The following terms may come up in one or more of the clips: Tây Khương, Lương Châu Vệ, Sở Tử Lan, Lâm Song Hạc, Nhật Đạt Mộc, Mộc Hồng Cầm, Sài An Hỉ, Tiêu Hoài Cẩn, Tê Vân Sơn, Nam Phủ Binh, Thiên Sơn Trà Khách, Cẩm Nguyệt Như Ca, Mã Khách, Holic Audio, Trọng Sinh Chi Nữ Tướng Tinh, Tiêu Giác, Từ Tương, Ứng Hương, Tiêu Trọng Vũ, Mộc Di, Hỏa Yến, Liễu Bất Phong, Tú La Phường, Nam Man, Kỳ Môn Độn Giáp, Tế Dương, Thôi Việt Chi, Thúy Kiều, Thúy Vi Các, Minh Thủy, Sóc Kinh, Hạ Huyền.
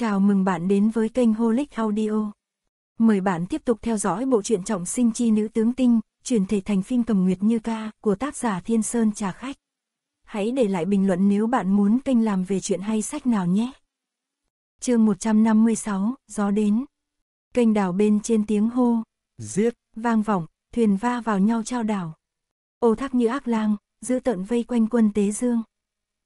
Chào mừng bạn đến với kênh Holic Audio. Mời bạn tiếp tục theo dõi bộ truyện Trọng Sinh Chi Nữ Tướng Tinh, chuyển thể thành phim Cẩm Nguyệt Như Ca của tác giả Thiên Sơn Trà Khách. Hãy để lại bình luận nếu bạn muốn kênh làm về chuyện hay sách nào nhé. Chương 156, gió đến. Kênh đảo bên trên tiếng hô giết vang vọng, thuyền va vào nhau trao đảo. Ô Thác như ác lang, giữ tợn vây quanh quân Tế Dương.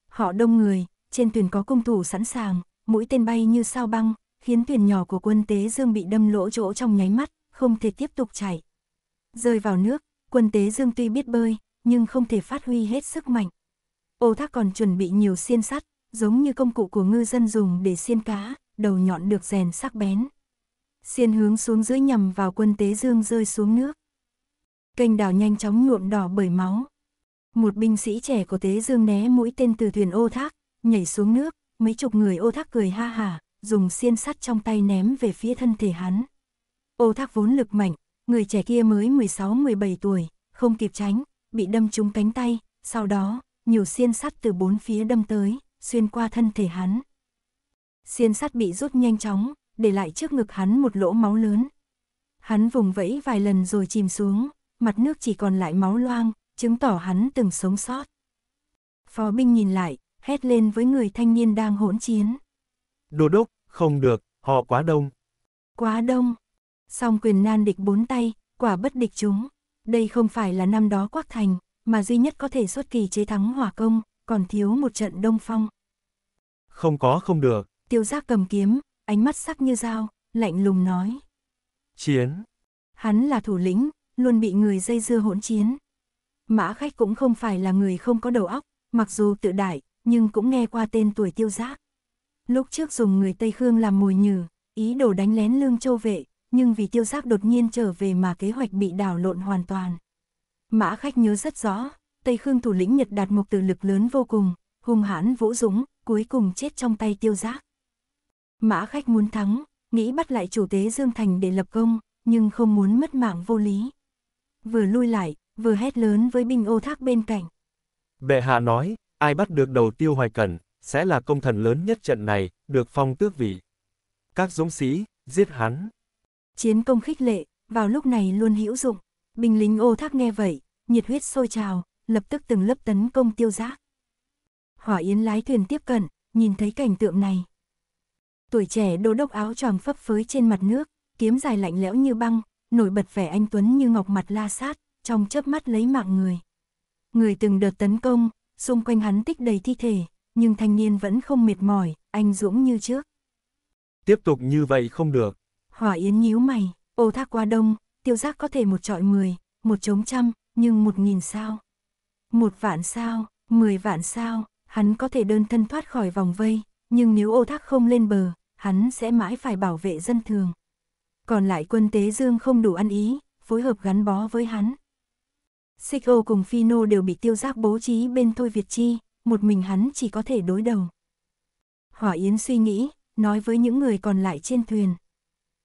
Họ đông người, trên thuyền có cung thủ sẵn sàng, mũi tên bay như sao băng, khiến thuyền nhỏ của quân Tế Dương bị đâm lỗ chỗ trong nháy mắt, không thể tiếp tục chảy. Rơi vào nước, quân Tế Dương tuy biết bơi, nhưng không thể phát huy hết sức mạnh. Ô Thác còn chuẩn bị nhiều xiên sắt, giống như công cụ của ngư dân dùng để xiên cá, đầu nhọn được rèn sắc bén. Xiên hướng xuống dưới nhằm vào quân Tế Dương rơi xuống nước. Kênh đào nhanh chóng nhuộm đỏ bởi máu. Một binh sĩ trẻ của Tế Dương né mũi tên từ thuyền Ô Thác, nhảy xuống nước. Mấy chục người Ô Thác cười ha hả, dùng xiên sắt trong tay ném về phía thân thể hắn. Ô Thác vốn lực mạnh, người trẻ kia mới 16-17 tuổi, không kịp tránh, bị đâm trúng cánh tay, sau đó, nhiều xiên sắt từ bốn phía đâm tới, xuyên qua thân thể hắn. Xiên sắt bị rút nhanh chóng, để lại trước ngực hắn một lỗ máu lớn. Hắn vùng vẫy vài lần rồi chìm xuống, mặt nước chỉ còn lại máu loang, chứng tỏ hắn từng sống sót. Phó binh nhìn lại, hét lên với người thanh niên đang hỗn chiến. Đô đốc, không được, họ quá đông. Quá đông. Song quyền nan địch bốn tay, quả bất địch chúng. Đây không phải là năm đó Quắc Thành, mà duy nhất có thể xuất kỳ chế thắng hỏa công, còn thiếu một trận đông phong. Không có không được. Tiêu Giác cầm kiếm, ánh mắt sắc như dao, lạnh lùng nói. Chiến. Hắn là thủ lĩnh, luôn bị người dây dưa hỗn chiến. Mã Khách cũng không phải là người không có đầu óc, mặc dù tự đại, nhưng cũng nghe qua tên tuổi Tiêu Giác. Lúc trước dùng người Tây Khương làm mồi nhử, ý đồ đánh lén Lương Châu Vệ, nhưng vì Tiêu Giác đột nhiên trở về mà kế hoạch bị đảo lộn hoàn toàn. Mã Khách nhớ rất rõ, Tây Khương thủ lĩnh Nhật Đạt Mộc từ lực lớn vô cùng, hung hãn vũ dũng, cuối cùng chết trong tay Tiêu Giác. Mã Khách muốn thắng, nghĩ bắt lại chủ tế Dương Thành để lập công, nhưng không muốn mất mạng vô lý. Vừa lui lại, vừa hét lớn với binh Ô Thác bên cạnh. Bệ hạ nói, ai bắt được đầu Tiêu Hoài Cẩn, sẽ là công thần lớn nhất trận này, được phong tước vị. Các dũng sĩ, giết hắn. Chiến công khích lệ, vào lúc này luôn hữu dụng. Binh lính Ô Thác nghe vậy, nhiệt huyết sôi trào, lập tức từng lớp tấn công Tiêu Giác. Hỏa Yến lái thuyền tiếp cận, nhìn thấy cảnh tượng này. Tuổi trẻ đô đốc áo choàng phấp phới trên mặt nước, kiếm dài lạnh lẽo như băng, nổi bật vẻ anh tuấn như ngọc mặt la sát, trong chớp mắt lấy mạng người. Người từng đợt tấn công, xung quanh hắn tích đầy thi thể, nhưng thanh niên vẫn không mệt mỏi, anh dũng như trước. Tiếp tục như vậy không được. Hỏa Yến nhíu mày, Ô Thác quá đông, Tiêu Giác có thể 1 chọi 10, 1 chống 100, nhưng 1.000 sao? 1 vạn sao, 10 vạn sao, hắn có thể đơn thân thoát khỏi vòng vây, nhưng nếu Ô Thác không lên bờ, hắn sẽ mãi phải bảo vệ dân thường. Còn lại quân Tế Dương không đủ ăn ý, phối hợp gắn bó với hắn. Xích Ô cùng Phi Nô đều bị Tiêu Giác bố trí bên Thôi Việt Chi, một mình hắn chỉ có thể đối đầu. Hỏa Yến suy nghĩ, nói với những người còn lại trên thuyền.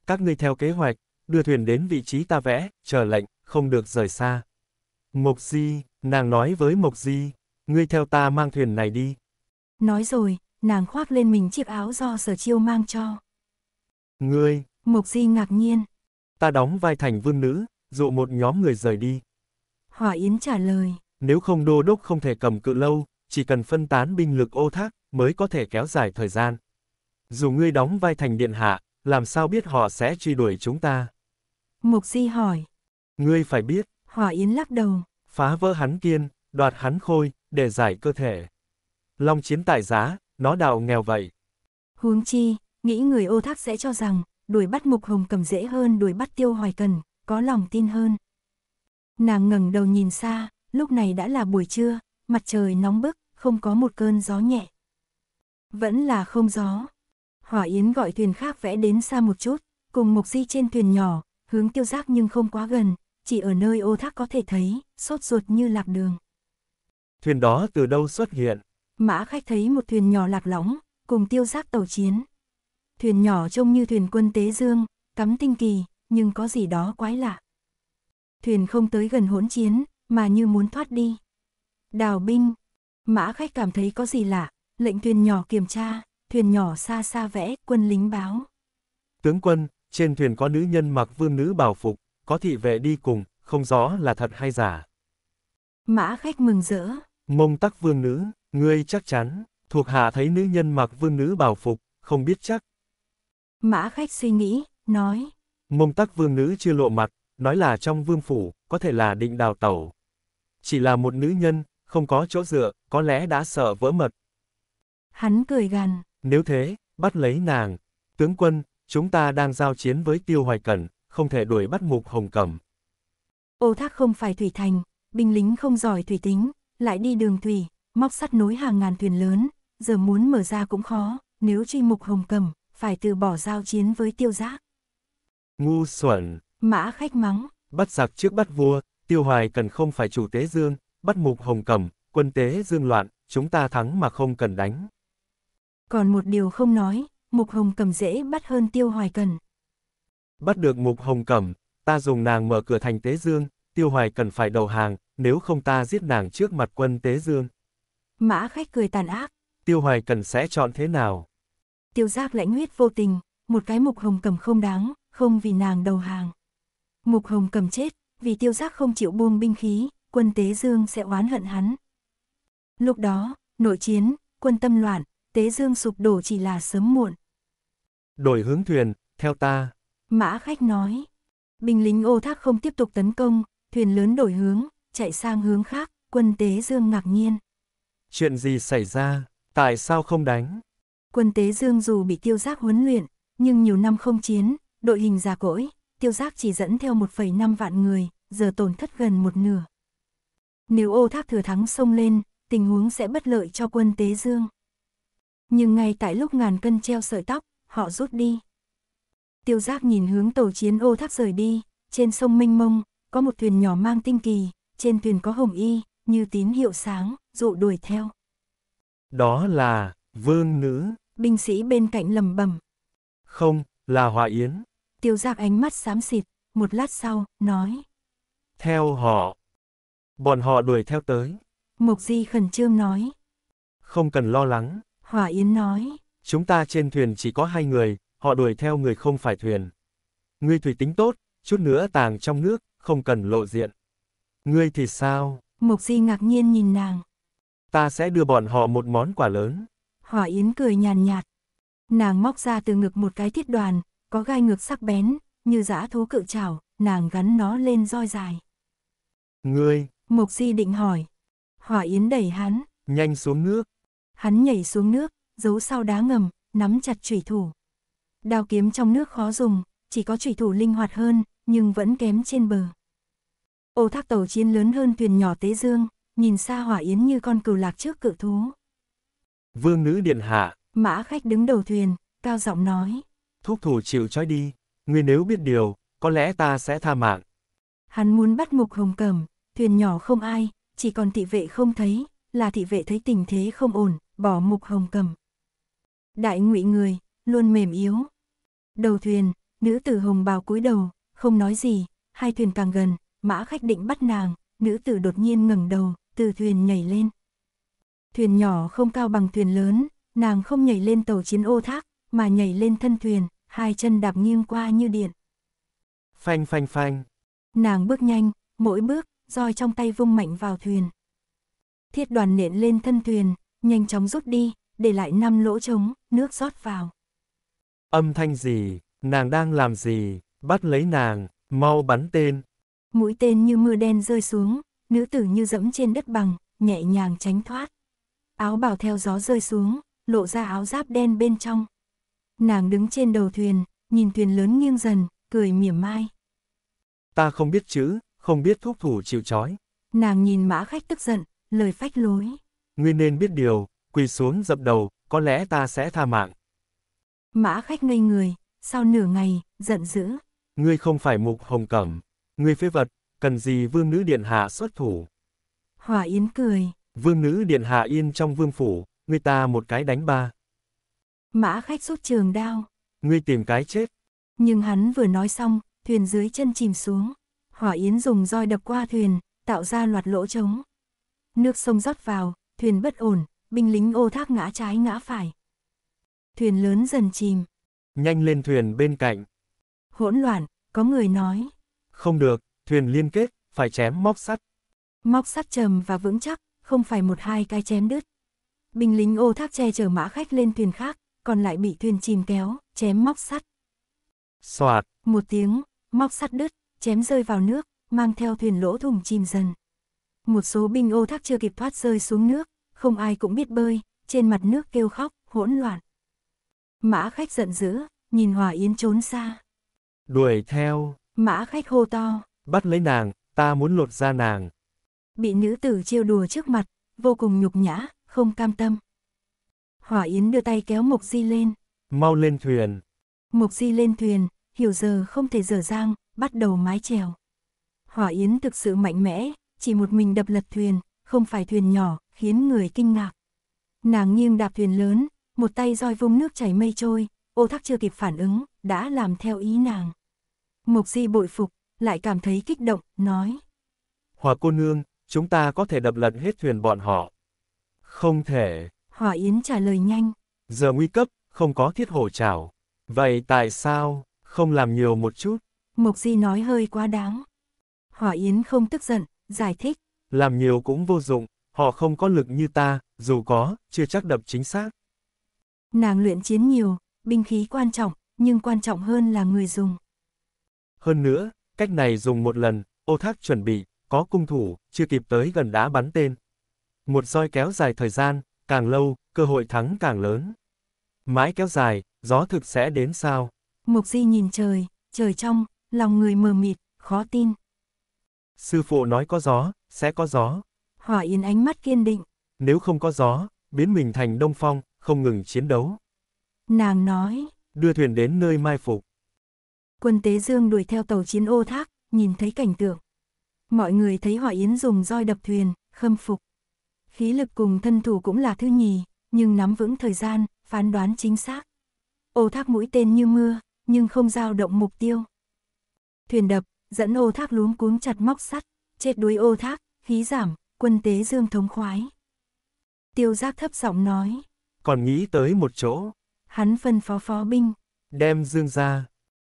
Các ngươi theo kế hoạch, đưa thuyền đến vị trí ta vẽ, chờ lệnh, không được rời xa. Mộc Di, nàng nói với Mộc Di, ngươi theo ta mang thuyền này đi. Nói rồi, nàng khoác lên mình chiếc áo do Sở Chiêu mang cho. Ngươi, Mộc Di ngạc nhiên. Ta đóng vai thành vương nữ, dụ một nhóm người rời đi. Hỏa Yến trả lời, nếu không đô đốc không thể cầm cự lâu, chỉ cần phân tán binh lực Ô Thác mới có thể kéo dài thời gian. Dù ngươi đóng vai thành điện hạ, làm sao biết họ sẽ truy đuổi chúng ta? Mộc Di hỏi, ngươi phải biết. Hỏa Yến lắc đầu, phá vỡ hắn kiên, đoạt hắn khôi, để giải cơ thể. Long chiến tại giá, nó đào nghèo vậy. Huống chi, nghĩ người Ô Thác sẽ cho rằng, đuổi bắt Mộc Hồng Cầm dễ hơn đuổi bắt Tiêu Hoài Cẩn, có lòng tin hơn. Nàng ngẩng đầu nhìn xa, lúc này đã là buổi trưa, mặt trời nóng bức, không có một cơn gió nhẹ. Vẫn là không gió. Hỏa Yến gọi thuyền khác vẽ đến xa một chút, cùng Mộc Di trên thuyền nhỏ, hướng Tiêu Giác nhưng không quá gần, chỉ ở nơi Ô Thác có thể thấy, sốt ruột như lạc đường. Thuyền đó từ đâu xuất hiện? Mã Khách thấy một thuyền nhỏ lạc lõng, cùng Tiêu Giác tàu chiến. Thuyền nhỏ trông như thuyền quân Tế Dương, cắm tinh kỳ, nhưng có gì đó quái lạ. Thuyền không tới gần hỗn chiến, mà như muốn thoát đi. Đào binh, Mã Khách cảm thấy có gì lạ, lệnh thuyền nhỏ kiểm tra, thuyền nhỏ xa xa vẽ, quân lính báo. Tướng quân, trên thuyền có nữ nhân mặc vương nữ bào phục, có thị vệ đi cùng, không rõ là thật hay giả. Mã Khách mừng rỡ. Mông tắc vương nữ, ngươi chắc chắn? Thuộc hạ thấy nữ nhân mặc vương nữ bào phục, không biết chắc. Mã Khách suy nghĩ, nói. Mông tắc vương nữ chưa lộ mặt, nói là trong vương phủ, có thể là định đào tẩu. Chỉ là một nữ nhân, không có chỗ dựa, có lẽ đã sợ vỡ mật. Hắn cười gằn. Nếu thế, bắt lấy nàng. Tướng quân, chúng ta đang giao chiến với Tiêu Hoài Cẩn, không thể đuổi bắt Mộc Hồng Cầm. Ô Thác không phải thủy thành, binh lính không giỏi thủy tính, lại đi đường thủy, móc sắt nối hàng ngàn thuyền lớn, giờ muốn mở ra cũng khó, nếu truy Mộc Hồng Cầm, phải từ bỏ giao chiến với Tiêu Giác. Ngu xuẩn! Mã Khách mắng. Bắt giặc trước bắt vua, Tiêu Hoài Cẩn không phải chủ Tế Dương, bắt Mộc Hồng Cầm, quân Tế Dương loạn, chúng ta thắng mà không cần đánh. Còn một điều không nói, Mộc Hồng Cầm dễ bắt hơn Tiêu Hoài Cẩn. Bắt được Mộc Hồng Cầm, ta dùng nàng mở cửa thành Tế Dương, Tiêu Hoài Cẩn phải đầu hàng, nếu không ta giết nàng trước mặt quân Tế Dương. Mã Khách cười tàn ác. Tiêu Hoài Cẩn sẽ chọn thế nào? Tiêu Giác lãnh huyết vô tình, một cái Mộc Hồng Cầm không đáng, không vì nàng đầu hàng. Mộc Hồng Cầm chết, vì Tiêu Giác không chịu buông binh khí, quân Tế Dương sẽ oán hận hắn. Lúc đó, nội chiến, quân tâm loạn, Tế Dương sụp đổ chỉ là sớm muộn. Đổi hướng thuyền, theo ta. Mã Khách nói. Binh lính Ô Thác không tiếp tục tấn công, thuyền lớn đổi hướng, chạy sang hướng khác, quân Tế Dương ngạc nhiên. Chuyện gì xảy ra, tại sao không đánh? Quân Tế Dương dù bị Tiêu Giác huấn luyện, nhưng nhiều năm không chiến, đội hình già cỗi, Tiêu Giác chỉ dẫn theo 1,5 vạn người, giờ tổn thất gần một nửa. Nếu Ô Thác thừa thắng xông lên, tình huống sẽ bất lợi cho quân Tế Dương. Nhưng ngay tại lúc ngàn cân treo sợi tóc, họ rút đi. Tiêu Giác nhìn hướng tàu chiến Ô Thác rời đi, trên sông mênh mông, có một thuyền nhỏ mang tinh kỳ, trên thuyền có hồng y, như tín hiệu sáng, dụ đuổi theo. Đó là vương nữ. Binh sĩ bên cạnh lầm bầm. Không, là Hỏa Yến. Tiêu Giác ánh mắt xám xịt, một lát sau, nói. Theo họ. Bọn họ đuổi theo tới. Mộc Di khẩn trương nói. Không cần lo lắng. Hỏa Yến nói. Chúng ta trên thuyền chỉ có hai người, họ đuổi theo người không phải thuyền. Ngươi thủy tính tốt, chút nữa tàng trong nước, không cần lộ diện. Ngươi thì sao? Mộc Di ngạc nhiên nhìn nàng. Ta sẽ đưa bọn họ một món quà lớn. Hỏa Yến cười nhàn nhạt. Nàng móc ra từ ngực một cái thiết đoàn, có gai ngược sắc bén, như dã thú cự trảo, nàng gắn nó lên roi dài. Ngươi! Mộc Di định hỏi. Hỏa Yến đẩy hắn. Nhanh xuống nước! Hắn nhảy xuống nước, giấu sau đá ngầm, nắm chặt chủy thủ. Đao kiếm trong nước khó dùng, chỉ có chủy thủ linh hoạt hơn, nhưng vẫn kém trên bờ. Ô Thác tàu chiến lớn hơn thuyền nhỏ Tế Dương, nhìn xa Hỏa Yến như con cừu lạc trước cự thú. Vương nữ điện hạ! Mã Khách đứng đầu thuyền, cao giọng nói. Thúc thủ chịu trói đi, ngươi nếu biết điều, có lẽ ta sẽ tha mạng. Hắn muốn bắt Mộc Hồng Cầm, thuyền nhỏ không ai, chỉ còn thị vệ không thấy, là thị vệ thấy tình thế không ổn, bỏ Mộc Hồng Cầm. Đại ngụy người, luôn mềm yếu. Đầu thuyền, nữ tử hồng bào cúi đầu, không nói gì, hai thuyền càng gần, Mã Khách định bắt nàng, nữ tử đột nhiên ngẩng đầu, từ thuyền nhảy lên. Thuyền nhỏ không cao bằng thuyền lớn, nàng không nhảy lên tàu chiến Ô Thác, mà nhảy lên thân thuyền, hai chân đạp nghiêng qua như điện. Phanh phanh phanh. Nàng bước nhanh, mỗi bước, roi trong tay vung mạnh vào thuyền. Thiết đoàn nện lên thân thuyền, nhanh chóng rút đi, để lại 5 lỗ trống, nước rót vào. Âm thanh gì, nàng đang làm gì, bắt lấy nàng, mau bắn tên. Mũi tên như mưa đen rơi xuống, nữ tử như dẫm trên đất bằng, nhẹ nhàng tránh thoát. Áo bào theo gió rơi xuống, lộ ra áo giáp đen bên trong. Nàng đứng trên đầu thuyền, nhìn thuyền lớn nghiêng dần, cười mỉa mai. Ta không biết chữ, không biết thúc thủ chịu trói. Nàng nhìn Mã Khách tức giận, lời phách lối. Ngươi nên biết điều, quỳ xuống dập đầu, có lẽ ta sẽ tha mạng. Mã Khách ngây người, sau nửa ngày, giận dữ. Ngươi không phải Mộc Hồng Cẩm, ngươi phế vật, cần gì vương nữ điện hạ xuất thủ. Hỏa Yến cười. Vương nữ điện hạ yên trong vương phủ, ngươi ta một cái đánh ba. Mã Khách rút trường đao. Ngươi tìm cái chết. Nhưng hắn vừa nói xong, thuyền dưới chân chìm xuống. Hỏa Yến dùng roi đập qua thuyền, tạo ra loạt lỗ trống. Nước sông rót vào, thuyền bất ổn, binh lính Ô Thác ngã trái ngã phải. thuyền lớn dần chìm. Nhanh lên thuyền bên cạnh. Hỗn loạn, có người nói. Không được, thuyền liên kết, phải chém móc sắt. Móc sắt trầm và vững chắc, không phải một hai cái chém đứt. Binh lính Ô Thác che chở Mã Khách lên thuyền khác, còn lại bị thuyền chìm kéo, chém móc sắt. Xoạt, một tiếng, móc sắt đứt, chém rơi vào nước, mang theo thuyền lỗ thủng chìm dần. Một số binh Ô Thác chưa kịp thoát rơi xuống nước, không ai cũng biết bơi, trên mặt nước kêu khóc, hỗn loạn. Mã Khách giận dữ, nhìn Hỏa Yến trốn xa. Đuổi theo. Mã Khách hô to. Bắt lấy nàng, ta muốn lột da nàng. Bị nữ tử trêu đùa trước mặt, vô cùng nhục nhã, không cam tâm. Hỏa Yến đưa tay kéo Mộc Di lên. Mau lên thuyền. Mộc Di lên thuyền, hiểu giờ không thể dở dang, bắt đầu mái chèo. Hỏa Yến thực sự mạnh mẽ, chỉ một mình đập lật thuyền, không phải thuyền nhỏ, khiến người kinh ngạc. Nàng nghiêng đạp thuyền lớn, một tay roi vung nước chảy mây trôi, Ô Thác chưa kịp phản ứng, đã làm theo ý nàng. Mộc Di bội phục, lại cảm thấy kích động, nói. Hỏa cô nương, chúng ta có thể đập lật hết thuyền bọn họ. Không thể. Hỏa Yến trả lời nhanh. Giờ nguy cấp, không có thiết hổ chảo. Vậy tại sao, không làm nhiều một chút? Mộc Di nói hơi quá đáng. Hỏa Yến không tức giận, giải thích. Làm nhiều cũng vô dụng, họ không có lực như ta, dù có, chưa chắc đập chính xác. Nàng luyện chiến nhiều, binh khí quan trọng, nhưng quan trọng hơn là người dùng. Hơn nữa, cách này dùng một lần, Ô Thác chuẩn bị, có cung thủ, chưa kịp tới gần đá bắn tên. Một roi kéo dài thời gian, càng lâu, cơ hội thắng càng lớn. Mãi kéo dài, gió thực sẽ đến sao? Mộc Di nhìn trời, trời trong, lòng người mờ mịt, khó tin. Sư phụ nói có gió, sẽ có gió. Hỏa Yến ánh mắt kiên định. Nếu không có gió, biến mình thành đông phong, không ngừng chiến đấu. Nàng nói. Đưa thuyền đến nơi mai phục. Quân Tế Dương đuổi theo tàu chiến Ô Thác, nhìn thấy cảnh tượng. Mọi người thấy Hỏa Yến dùng roi đập thuyền, khâm phục. Khí lực cùng thân thủ cũng là thứ nhì, nhưng nắm vững thời gian, phán đoán chính xác. Ô Thác mũi tên như mưa, nhưng không dao động mục tiêu. Thuyền đập, dẫn Ô Thác luống cuống chặt móc sắt, chết đuối Ô Thác, khí giảm, quân Tế Dương thống khoái. Tiêu Giác thấp giọng nói. Còn nghĩ tới một chỗ. Hắn phân phó phó binh. Đem dương ra.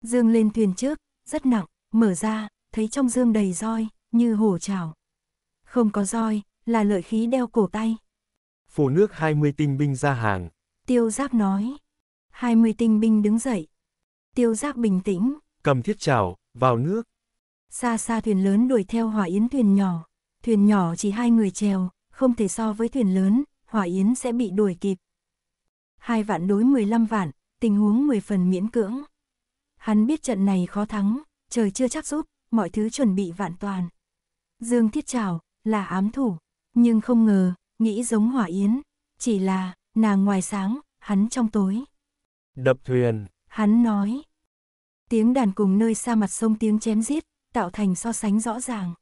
Dương lên thuyền trước, rất nặng, mở ra, thấy trong dương đầy roi, như hổ chảo. Không có roi, là lợi khí đeo cổ tay. Phủ nước 20 tinh binh ra hàng. Tiêu Giác nói. 20 tinh binh đứng dậy. Tiêu Giác bình tĩnh. Cầm thiết chảo, vào nước. Xa xa thuyền lớn đuổi theo Hỏa Yến thuyền nhỏ. Thuyền nhỏ chỉ hai người chèo, không thể so với thuyền lớn, Hỏa Yến sẽ bị đuổi kịp. 2 vạn đối 15 vạn, tình huống 10 phần miễn cưỡng. Hắn biết trận này khó thắng, trời chưa chắc giúp, mọi thứ chuẩn bị vạn toàn. Dương thiết chảo là ám thủ, nhưng không ngờ, nghĩ giống Hỏa Yến, chỉ là nàng ngoài sáng, hắn trong tối. Đập thuyền, hắn nói. Tiếng đàn cùng nơi xa mặt sông tiếng chém giết, tạo thành so sánh rõ ràng.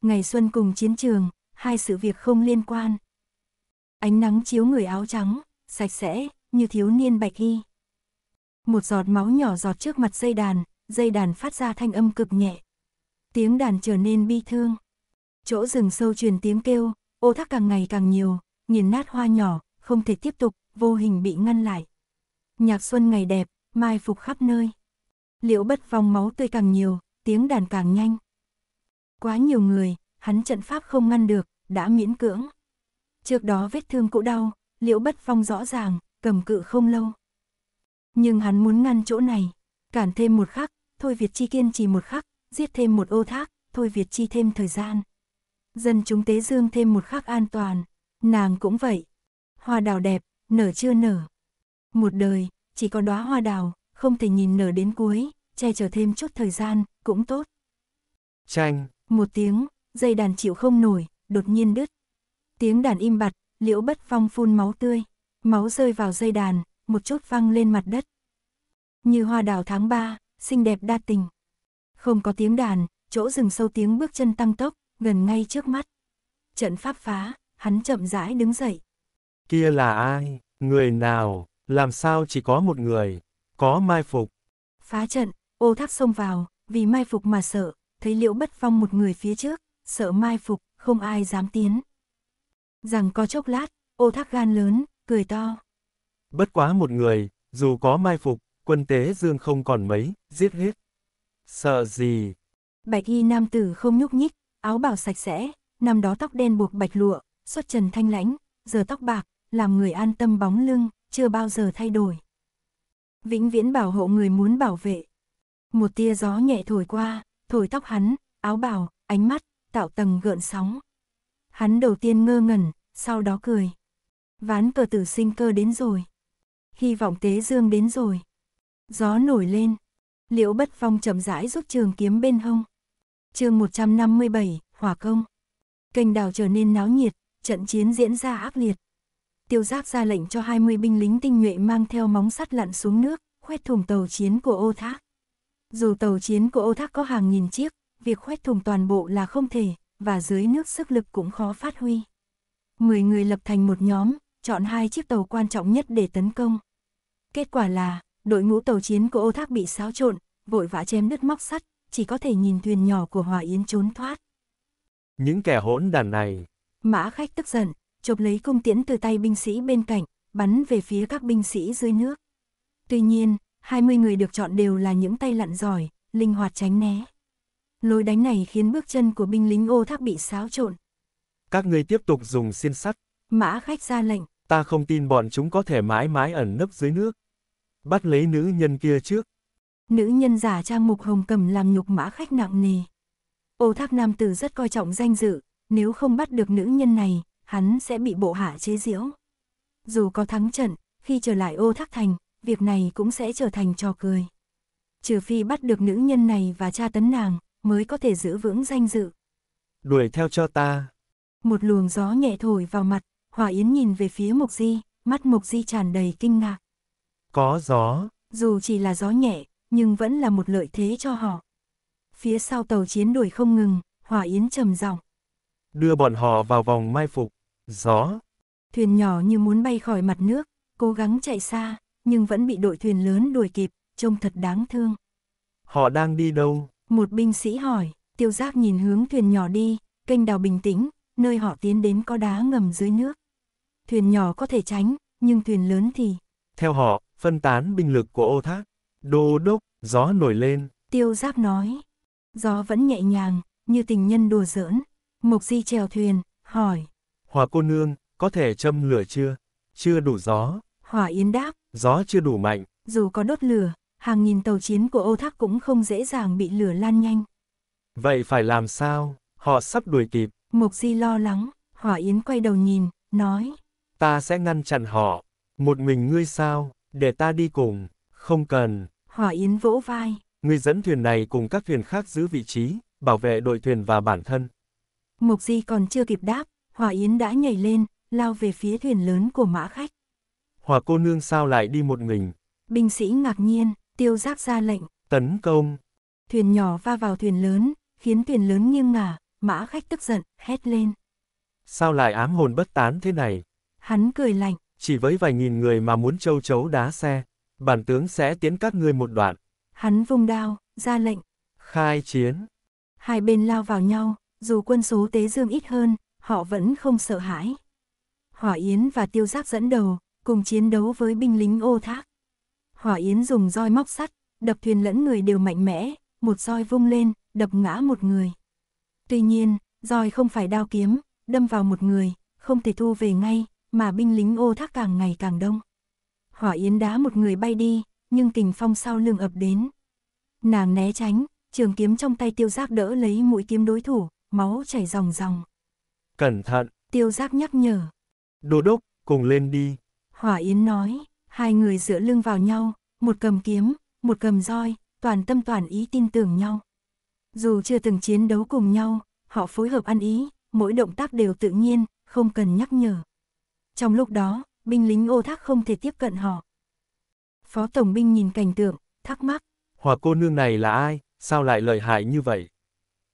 Ngày xuân cùng chiến trường, hai sự việc không liên quan. Ánh nắng chiếu người áo trắng, sạch sẽ, như thiếu niên bạch y. Một giọt máu nhỏ giọt trước mặt dây đàn phát ra thanh âm cực nhẹ. Tiếng đàn trở nên bi thương. Chỗ rừng sâu truyền tiếng kêu, Ô Thác càng ngày càng nhiều, nghiền nát hoa nhỏ, không thể tiếp tục, vô hình bị ngăn lại. Nhạc xuân ngày đẹp, mai phục khắp nơi. Liễu Bất Phong máu tươi càng nhiều, tiếng đàn càng nhanh. Quá nhiều người, hắn trận pháp không ngăn được, đã miễn cưỡng. Trước đó vết thương cũ đau, Liễu Bất Phong rõ ràng, cầm cự không lâu. Nhưng hắn muốn ngăn chỗ này, cản thêm một khắc, Thôi Việt Chi kiên trì một khắc, giết thêm một Ô Thác, Thôi Việt Chi thêm thời gian. Dân chúng Tế Dương thêm một khắc an toàn, nàng cũng vậy. Hoa đào đẹp, nở chưa nở. Một đời, chỉ có đóa hoa đào, không thể nhìn nở đến cuối, che chở thêm chút thời gian, cũng tốt. Chanh. Một tiếng, dây đàn chịu không nổi, đột nhiên đứt. Tiếng đàn im bặt, Liễu Bất Phong phun máu tươi. Máu rơi vào dây đàn, một chút văng lên mặt đất. Như hoa đào tháng 3, xinh đẹp đa tình. Không có tiếng đàn, chỗ rừng sâu tiếng bước chân tăng tốc, gần ngay trước mắt. Trận pháp phá, hắn chậm rãi đứng dậy. Kia là ai? Người nào? Làm sao chỉ có một người? Có mai phục. Phá trận, Ô Thác xông vào, vì mai phục mà sợ. Thấy Liễu Bất Phong một người phía trước, sợ mai phục, không ai dám tiến. Rằng có chốc lát, Ô Thác gan lớn, cười to. Bất quá một người, dù có mai phục, quân Tế Dương không còn mấy, giết hết. Sợ gì? Bạch y nam tử không nhúc nhích, áo bào sạch sẽ, năm đó tóc đen buộc bạch lụa, xuất trần thanh lãnh, giờ tóc bạc, làm người an tâm bóng lưng, chưa bao giờ thay đổi. Vĩnh viễn bảo hộ người muốn bảo vệ. Một tia gió nhẹ thổi qua, thổi tóc hắn, áo bào, ánh mắt, tạo tầng gợn sóng. Hắn đầu tiên ngơ ngẩn, sau đó cười. Ván cờ tử sinh cơ đến rồi. Hy vọng Tế Dương đến rồi. Gió nổi lên. Liễu Bất Phong chậm rãi rút trường kiếm bên hông. Chương 157, Hỏa công. Kênh đào trở nên náo nhiệt, trận chiến diễn ra ác liệt. Tiêu Giác ra lệnh cho 20 binh lính tinh nhuệ mang theo móng sắt lặn xuống nước, khoét thủng tàu chiến của Ô Thác. Dù tàu chiến của Ô Thác có hàng nghìn chiếc, việc khoét thủng toàn bộ là không thể, và dưới nước sức lực cũng khó phát huy. 10 người lập thành một nhóm, chọn 2 chiếc tàu quan trọng nhất để tấn công. Kết quả là, đội ngũ tàu chiến của Ô Thác bị xáo trộn, vội vã chém đứt móc sắt, chỉ có thể nhìn thuyền nhỏ của Hỏa Yến trốn thoát. Những kẻ hỗn đản này. Mã Khách tức giận, chộp lấy cung tiễn từ tay binh sĩ bên cạnh, bắn về phía các binh sĩ dưới nước. Tuy nhiên, 20 người được chọn đều là những tay lặn giỏi, linh hoạt tránh né. Lối đánh này khiến bước chân của binh lính Ô Thác bị xáo trộn. Các ngươi tiếp tục dùng xiên sắt. Mã Khách ra lệnh. Ta không tin bọn chúng có thể mãi mãi ẩn nấp dưới nước. Bắt lấy nữ nhân kia trước. Nữ nhân giả trang Mộc Hồng Cầm làm nhục Mã Khách nặng nề. Ô Thác nam tử rất coi trọng danh dự, nếu không bắt được nữ nhân này, hắn sẽ bị bộ hạ chế giễu. Dù có thắng trận, khi trở lại Ô Thác thành, việc này cũng sẽ trở thành trò cười. Trừ phi bắt được nữ nhân này và tra tấn nàng, mới có thể giữ vững danh dự. Đuổi theo cho ta. Một luồng gió nhẹ thổi vào mặt, Hỏa Yến nhìn về phía Mộc Di, mắt Mộc Di tràn đầy kinh ngạc. Có gió. Dù chỉ là gió nhẹ, nhưng vẫn là một lợi thế cho họ. Phía sau tàu chiến đuổi không ngừng, Hỏa Yến trầm giọng. Đưa bọn họ vào vòng mai phục. Gió. Thuyền nhỏ như muốn bay khỏi mặt nước, cố gắng chạy xa, nhưng vẫn bị đội thuyền lớn đuổi kịp, trông thật đáng thương. Họ đang đi đâu? Một binh sĩ hỏi. Tiêu Giác nhìn hướng thuyền nhỏ đi, kênh đào bình tĩnh, nơi họ tiến đến có đá ngầm dưới nước. Thuyền nhỏ có thể tránh, nhưng thuyền lớn thì... Theo họ, phân tán binh lực của Ô Thác. Đô đốc, gió nổi lên. Tiêu Giác nói. Gió vẫn nhẹ nhàng, như tình nhân đùa giỡn. Mộc Di chèo thuyền, hỏi. Hỏa cô nương, có thể châm lửa chưa? Chưa đủ gió. Hỏa Yến đáp. Gió chưa đủ mạnh. Dù có đốt lửa, hàng nghìn tàu chiến của Ô Thác cũng không dễ dàng bị lửa lan nhanh. Vậy phải làm sao? Họ sắp đuổi kịp. Mộc Di lo lắng. Hỏa Yến quay đầu nhìn, nói. Ta sẽ ngăn chặn họ. Một mình ngươi sao? Để ta đi cùng. Không cần. Hỏa Yến vỗ vai. Ngươi dẫn thuyền này cùng các thuyền khác giữ vị trí, bảo vệ đội thuyền và bản thân. Mộc Di còn chưa kịp đáp, Hỏa Yến đã nhảy lên, lao về phía thuyền lớn của Mã Khách. Hỏa cô nương sao lại đi một mình? Binh sĩ ngạc nhiên. Tiêu Giác ra lệnh. Tấn công. Thuyền nhỏ va vào thuyền lớn, khiến thuyền lớn nghiêng ngả. Mã Khách tức giận, hét lên. Sao lại ám hồn bất tán thế này? Hắn cười lạnh. Chỉ với vài nghìn người mà muốn châu chấu đá xe, bản tướng sẽ tiến các ngươi một đoạn. Hắn vung đao, ra lệnh. Khai chiến. Hai bên lao vào nhau, dù quân số Tế Dương ít hơn, họ vẫn không sợ hãi. Hỏa Yến và Tiêu Giác dẫn đầu, cùng chiến đấu với binh lính Ô Thác. Hỏa Yến dùng roi móc sắt, đập thuyền lẫn người đều mạnh mẽ, một roi vung lên, đập ngã một người. Tuy nhiên, roi không phải đao kiếm, đâm vào một người, không thể thu về ngay, mà binh lính Ô Thác càng ngày càng đông. Hỏa Yến đá một người bay đi, nhưng kình phong sau lưng ập đến. Nàng né tránh, trường kiếm trong tay Tiêu Giác đỡ lấy mũi kiếm đối thủ, máu chảy ròng ròng. Cẩn thận! Tiêu Giác nhắc nhở. Đô đốc, cùng lên đi! Hỏa Yến nói, hai người dựa lưng vào nhau, một cầm kiếm, một cầm roi, toàn tâm toàn ý tin tưởng nhau. Dù chưa từng chiến đấu cùng nhau, họ phối hợp ăn ý, mỗi động tác đều tự nhiên, không cần nhắc nhở. Trong lúc đó, binh lính Ô Thác không thể tiếp cận họ. Phó Tổng binh nhìn cảnh tượng, thắc mắc. Hỏa cô nương này là ai? Sao lại lợi hại như vậy?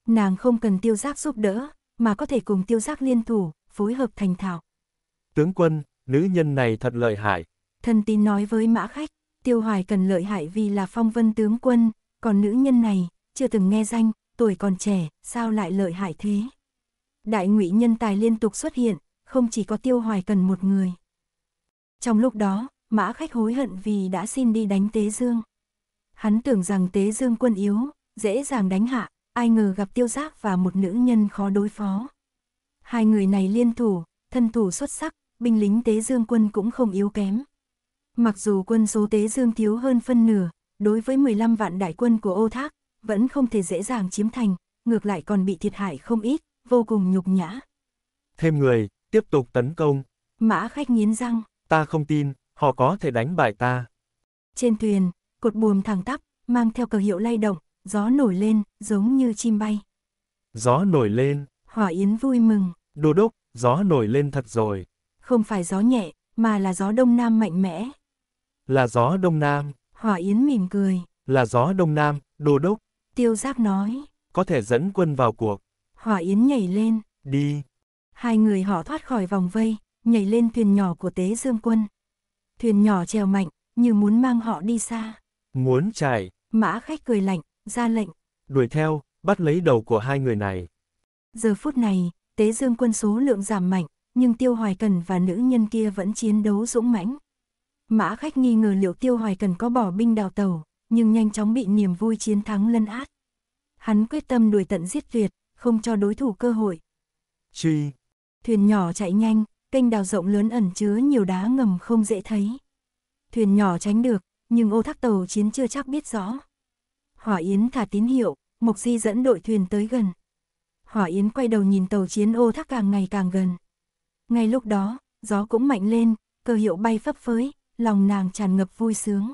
Nàng không cần Tiêu Giác giúp đỡ, mà có thể cùng Tiêu Giác liên thủ, phối hợp thành thạo. Tướng quân, nữ nhân này thật lợi hại. Thần tín nói với Mã Khách, Tiêu Hoài cần lợi hại vì là phong vân tướng quân, còn nữ nhân này... Chưa từng nghe danh, tuổi còn trẻ, sao lại lợi hại thế? Đại ngụy nhân tài liên tục xuất hiện, không chỉ có Tiêu Hoài cần một người. Trong lúc đó, Mã Khách hối hận vì đã xin đi đánh Tế Dương. Hắn tưởng rằng Tế Dương quân yếu, dễ dàng đánh hạ, ai ngờ gặp Tiêu Giác và một nữ nhân khó đối phó. Hai người này liên thủ, thân thủ xuất sắc, binh lính Tế Dương quân cũng không yếu kém. Mặc dù quân số Tế Dương thiếu hơn phân nửa, đối với 15 vạn đại quân của Ô Thác, vẫn không thể dễ dàng chiếm thành, ngược lại còn bị thiệt hại không ít, vô cùng nhục nhã. Thêm người, tiếp tục tấn công. Mã Khách nghiến răng. Ta không tin, họ có thể đánh bại ta. Trên thuyền, cột buồm thẳng tắp, mang theo cờ hiệu lay động, gió nổi lên, giống như chim bay. Gió nổi lên. Hỏa Yến vui mừng. Đô đốc, gió nổi lên thật rồi. Không phải gió nhẹ, mà là gió Đông Nam mạnh mẽ. Là gió Đông Nam. Hỏa Yến mỉm cười. Là gió Đông Nam, đô đốc. Tiêu Giác nói. Có thể dẫn quân vào cuộc. Hỏa Yến nhảy lên. Đi. Hai người họ thoát khỏi vòng vây, nhảy lên thuyền nhỏ của Tế Dương quân. Thuyền nhỏ trèo mạnh, như muốn mang họ đi xa. Muốn chạy. Mã Khách cười lạnh, ra lệnh. Đuổi theo, bắt lấy đầu của hai người này. Giờ phút này, Tế Dương quân số lượng giảm mạnh, nhưng Tiêu Hoài Cần và nữ nhân kia vẫn chiến đấu dũng mãnh. Mã Khách nghi ngờ liệu Tiêu Hoài Cần có bỏ binh đào tẩu, nhưng nhanh chóng bị niềm vui chiến thắng lấn át. Hắn quyết tâm đuổi tận giết tuyệt, không cho đối thủ cơ hội. Truy. Thuyền nhỏ chạy nhanh, kênh đào rộng lớn ẩn chứa nhiều đá ngầm không dễ thấy. Thuyền nhỏ tránh được, nhưng Ô Thác tàu chiến chưa chắc biết rõ. Hỏa Yến thả tín hiệu, Mộc Di dẫn đội thuyền tới gần. Hỏa Yến quay đầu nhìn tàu chiến Ô Thác càng ngày càng gần. Ngay lúc đó, gió cũng mạnh lên, cờ hiệu bay phấp phới, lòng nàng tràn ngập vui sướng.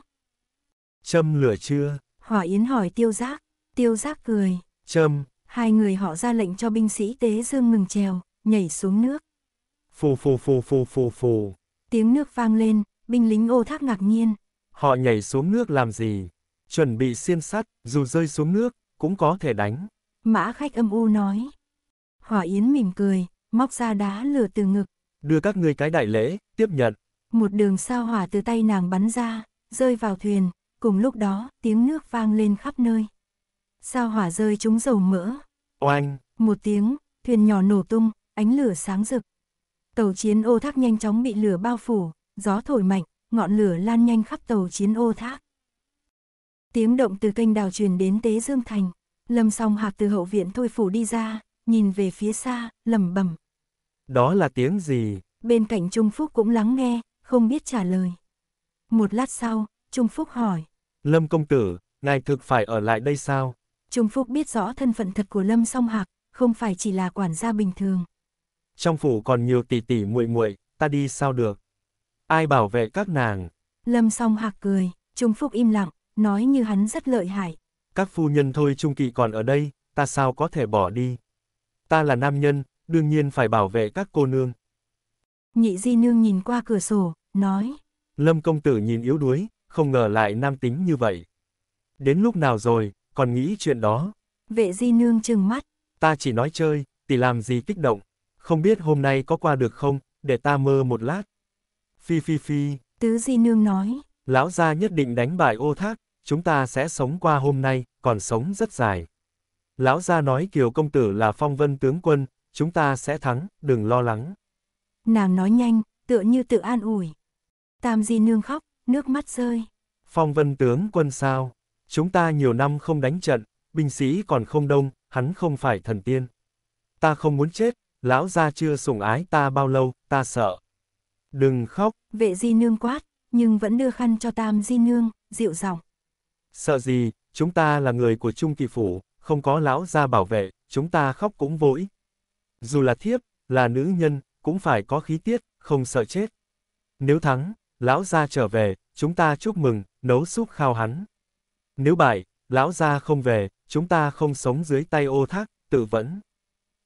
Châm lửa chưa? Hỏa Yến hỏi Tiêu Giác. Tiêu Giác cười. Châm. Hai người họ ra lệnh cho binh sĩ Tế Dương ngừng chèo, nhảy xuống nước. Phù phù phù phù phù phù. Tiếng nước vang lên, binh lính Ô Thác ngạc nhiên. Họ nhảy xuống nước làm gì? Chuẩn bị xiên sắt, dù rơi xuống nước, cũng có thể đánh. Mã Khách âm u nói. Hỏa Yến mỉm cười, móc ra đá lửa từ ngực. Đưa các ngươi cái đại lễ, tiếp nhận. Một đường sao hỏa từ tay nàng bắn ra, rơi vào thuyền, cùng lúc đó tiếng nước vang lên khắp nơi. Sao hỏa rơi trúng dầu mỡ. Oanh! Một tiếng, thuyền nhỏ nổ tung, ánh lửa sáng rực. Tàu chiến Ô Thác nhanh chóng bị lửa bao phủ, gió thổi mạnh, ngọn lửa lan nhanh khắp tàu chiến Ô Thác. Tiếng động từ kênh đào truyền đến Tế Dương thành. Lâm Song Hạc từ hậu viện Thôi phủ đi ra, nhìn về phía xa, lẩm bẩm. Đó là tiếng gì? Bên cạnh Trung Phúc cũng lắng nghe, không biết trả lời. Một lát sau, Trung Phúc hỏi. Lâm công tử, ngài thực phải ở lại đây sao? Trung Phúc biết rõ thân phận thật của Lâm Song Hạc, không phải chỉ là quản gia bình thường. Trong phủ còn nhiều tỷ tỷ muội muội, ta đi sao được? Ai bảo vệ các nàng? Lâm Song Hạc cười, Trung Phúc im lặng, nói như hắn rất lợi hại. Các phu nhân Thôi Trung Kỵ còn ở đây, ta sao có thể bỏ đi? Ta là nam nhân, đương nhiên phải bảo vệ các cô nương. Nhị Di nương nhìn qua cửa sổ, nói. Lâm công tử nhìn yếu đuối, không ngờ lại nam tính như vậy. Đến lúc nào rồi, còn nghĩ chuyện đó. Vệ Di nương trừng mắt. Ta chỉ nói chơi, tỷ làm gì kích động. Không biết hôm nay có qua được không, để ta mơ một lát. Phi phi phi. Tứ Di nương nói. Lão gia nhất định đánh bại Ô Thác, chúng ta sẽ sống qua hôm nay, còn sống rất dài. Lão gia nói Kiều công tử là phong vân tướng quân, chúng ta sẽ thắng, đừng lo lắng. Nàng nói nhanh, tựa như tự an ủi. Tam Di nương khóc, nước mắt rơi. Phong vân tướng quân sao? Chúng ta nhiều năm không đánh trận, binh sĩ còn không đông, hắn không phải thần tiên. Ta không muốn chết, lão gia chưa sủng ái ta bao lâu, ta sợ. Đừng khóc. Vệ Di nương quát, nhưng vẫn đưa khăn cho Tam Di nương, dịu giọng. Sợ gì, chúng ta là người của Trung Kỳ phủ, không có lão gia bảo vệ, chúng ta khóc cũng vô ích. Dù là thiếp, là nữ nhân, cũng phải có khí tiết, không sợ chết. Nếu thắng, lão gia trở về, chúng ta chúc mừng, nấu súp khao hắn. Nếu bại, lão gia không về, chúng ta không sống dưới tay Ô Thác, tự vẫn.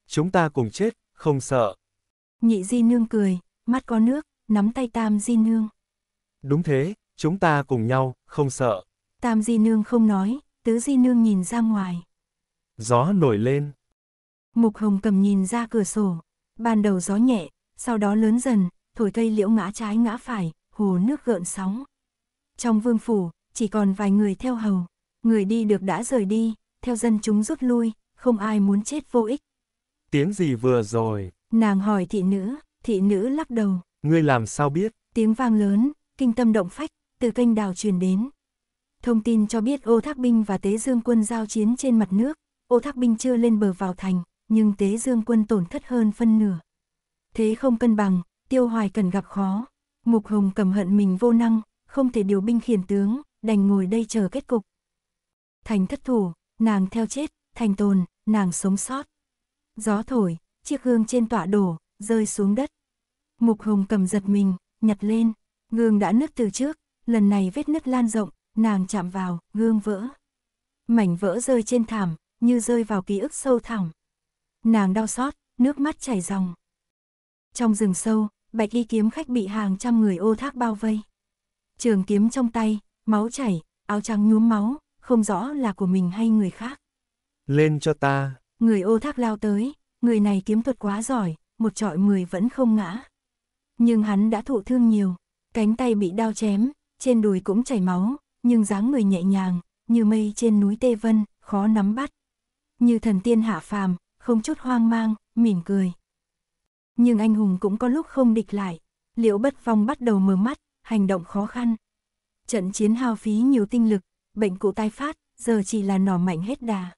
Chúng ta cùng chết, không sợ. Nhị Di nương cười, mắt có nước, nắm tay Tam Di nương. Đúng thế, chúng ta cùng nhau, không sợ. Tam Di nương không nói, Tứ Di nương nhìn ra ngoài. Gió nổi lên. Mộc Hồng Cầm nhìn ra cửa sổ. Ban đầu gió nhẹ, sau đó lớn dần, thổi cây liễu ngã trái ngã phải, hồ nước gợn sóng. Trong vương phủ, chỉ còn vài người theo hầu. Người đi được đã rời đi, theo dân chúng rút lui, không ai muốn chết vô ích. Tiếng gì vừa rồi? Nàng hỏi thị nữ lắc đầu. Ngươi làm sao biết? Tiếng vang lớn, kinh tâm động phách, từ kênh đào truyền đến. Thông tin cho biết Ô Thác binh và Tế Dương quân giao chiến trên mặt nước, Ô Thác binh chưa lên bờ vào thành, nhưng Tế Dương quân tổn thất hơn phân nửa. Thế không cân bằng, Tiêu Hoài Cần gặp khó. Mộc Hồng Cầm hận mình vô năng, không thể điều binh khiển tướng, đành ngồi đây chờ kết cục. Thành thất thủ, nàng theo chết, thành tồn, nàng sống sót. Gió thổi, chiếc gương trên tọa đổ, rơi xuống đất. Mộc Hồng Cầm giật mình, nhặt lên, gương đã nứt từ trước, lần này vết nứt lan rộng, nàng chạm vào, gương vỡ. Mảnh vỡ rơi trên thảm, như rơi vào ký ức sâu thẳm. Nàng đau xót, nước mắt chảy ròng. Trong rừng sâu, Bạch Y kiếm khách bị hàng trăm người Ô Thác bao vây. Trường kiếm trong tay, máu chảy, áo trắng nhuốm máu, không rõ là của mình hay người khác. Lên cho ta. Người Ô Thác lao tới, người này kiếm thuật quá giỏi, một chọi 10 vẫn không ngã. Nhưng hắn đã thụ thương nhiều, cánh tay bị đao chém, trên đùi cũng chảy máu, nhưng dáng người nhẹ nhàng, như mây trên núi Tê Vân, khó nắm bắt. Như thần tiên hạ phàm, không chút hoang mang, mỉm cười. Nhưng anh hùng cũng có lúc không địch lại, Liễu Bất Phong bắt đầu mờ mắt, hành động khó khăn. Trận chiến hao phí nhiều tinh lực, bệnh cũ tái phát, giờ chỉ là nỏ mạnh hết đà.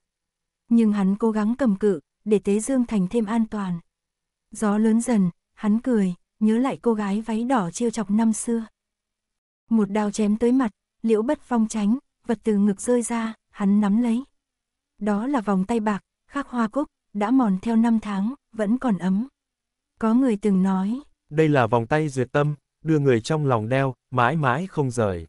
Nhưng hắn cố gắng cầm cự, để Tế Dương thành thêm an toàn. Gió lớn dần, hắn cười, nhớ lại cô gái váy đỏ trêu chọc năm xưa. Một đao chém tới mặt, Liễu Bất Phong tránh, vật từ ngực rơi ra, hắn nắm lấy. Đó là vòng tay bạc, khắc hoa cúc, đã mòn theo năm tháng, vẫn còn ấm. Có người từng nói, đây là vòng tay duyệt tâm, đưa người trong lòng đeo, mãi mãi không rời.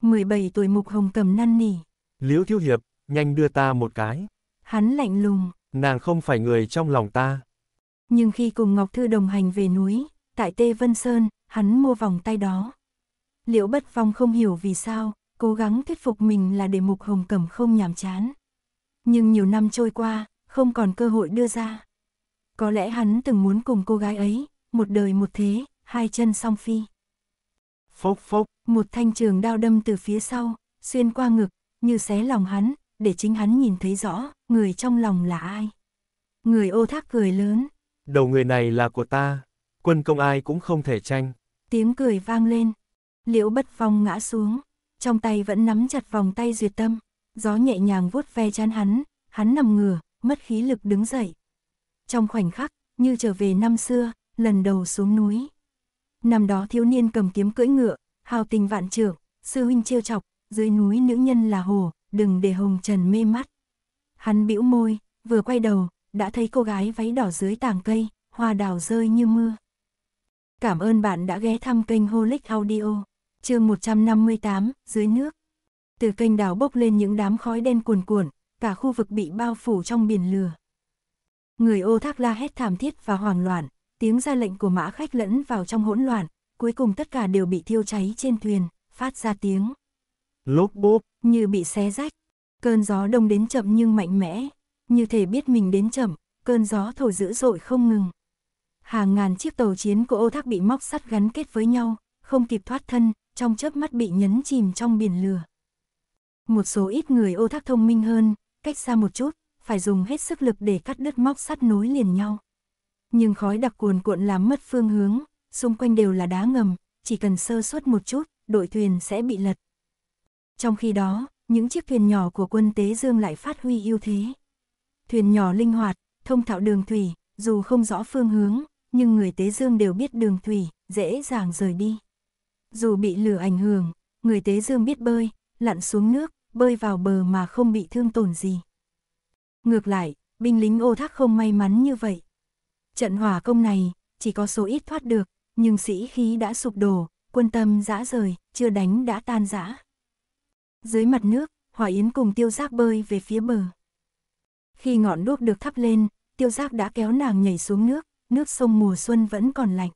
17 tuổi Mộc Hồng Cầm năn nỉ. Liễu thiếu hiệp, nhanh đưa ta một cái. Hắn lạnh lùng. Nàng không phải người trong lòng ta. Nhưng khi cùng Ngọc Thư đồng hành về núi, tại Tê Vân Sơn, hắn mua vòng tay đó. Liễu Bất Phong không hiểu vì sao, cố gắng thuyết phục mình là để Mộc Hồng Cầm không nhàm chán. Nhưng nhiều năm trôi qua, không còn cơ hội đưa ra. Có lẽ hắn từng muốn cùng cô gái ấy, một đời một thế, hai chân song phi. Phốc phốc, một thanh trường đao đâm từ phía sau, xuyên qua ngực, như xé lòng hắn, để chính hắn nhìn thấy rõ, người trong lòng là ai. Người Ô Thác cười lớn. Đầu người này là của ta, quân công ai cũng không thể tranh. Tiếng cười vang lên, Liễu Bất Phong ngã xuống, trong tay vẫn nắm chặt vòng tay duyệt tâm, gió nhẹ nhàng vuốt ve trán hắn nằm ngửa, mất khí lực đứng dậy. Trong khoảnh khắc, như trở về năm xưa, lần đầu xuống núi. Năm đó thiếu niên cầm kiếm cưỡi ngựa, hào tình vạn trượng, sư huynh trêu chọc, dưới núi nữ nhân là hồ, đừng để hồng trần mê mắt. Hắn bĩu môi, vừa quay đầu, đã thấy cô gái váy đỏ dưới tàng cây, hoa đào rơi như mưa. Cảm ơn bạn đã ghé thăm kênh Holic Audio, chương 158, dưới nước. Từ kênh đào bốc lên những đám khói đen cuồn cuộn, cả khu vực bị bao phủ trong biển lửa. Người Ô Thác la hét thảm thiết và hoảng loạn, tiếng ra lệnh của Mã Khách lẫn vào trong hỗn loạn, cuối cùng tất cả đều bị thiêu cháy trên thuyền, phát ra tiếng lốp bốp như bị xé rách. Cơn gió đông đến chậm nhưng mạnh mẽ, như thể biết mình đến chậm, cơn gió thổi dữ dội không ngừng. Hàng ngàn chiếc tàu chiến của Ô Thác bị móc sắt gắn kết với nhau, không kịp thoát thân, trong chớp mắt bị nhấn chìm trong biển lửa. Một số ít người Ô Thác thông minh hơn, cách xa một chút, phải dùng hết sức lực để cắt đứt móc sắt nối liền nhau. Nhưng khói đặc cuồn cuộn làm mất phương hướng, xung quanh đều là đá ngầm, chỉ cần sơ suất một chút, đội thuyền sẽ bị lật. Trong khi đó, những chiếc thuyền nhỏ của quân Tế Dương lại phát huy ưu thế. Thuyền nhỏ linh hoạt, thông thạo đường thủy, dù không rõ phương hướng, nhưng người Tế Dương đều biết đường thủy, dễ dàng rời đi. Dù bị lửa ảnh hưởng, người Tế Dương biết bơi, lặn xuống nước, bơi vào bờ mà không bị thương tổn gì. Ngược lại, binh lính Ô Thác không may mắn như vậy. Trận hỏa công này, chỉ có số ít thoát được, nhưng sĩ khí đã sụp đổ, quân tâm rã rời, chưa đánh đã tan rã. Dưới mặt nước, Hỏa Yến cùng Tiêu Giác bơi về phía bờ. Khi ngọn đuốc được thắp lên, Tiêu Giác đã kéo nàng nhảy xuống nước, nước sông mùa xuân vẫn còn lạnh.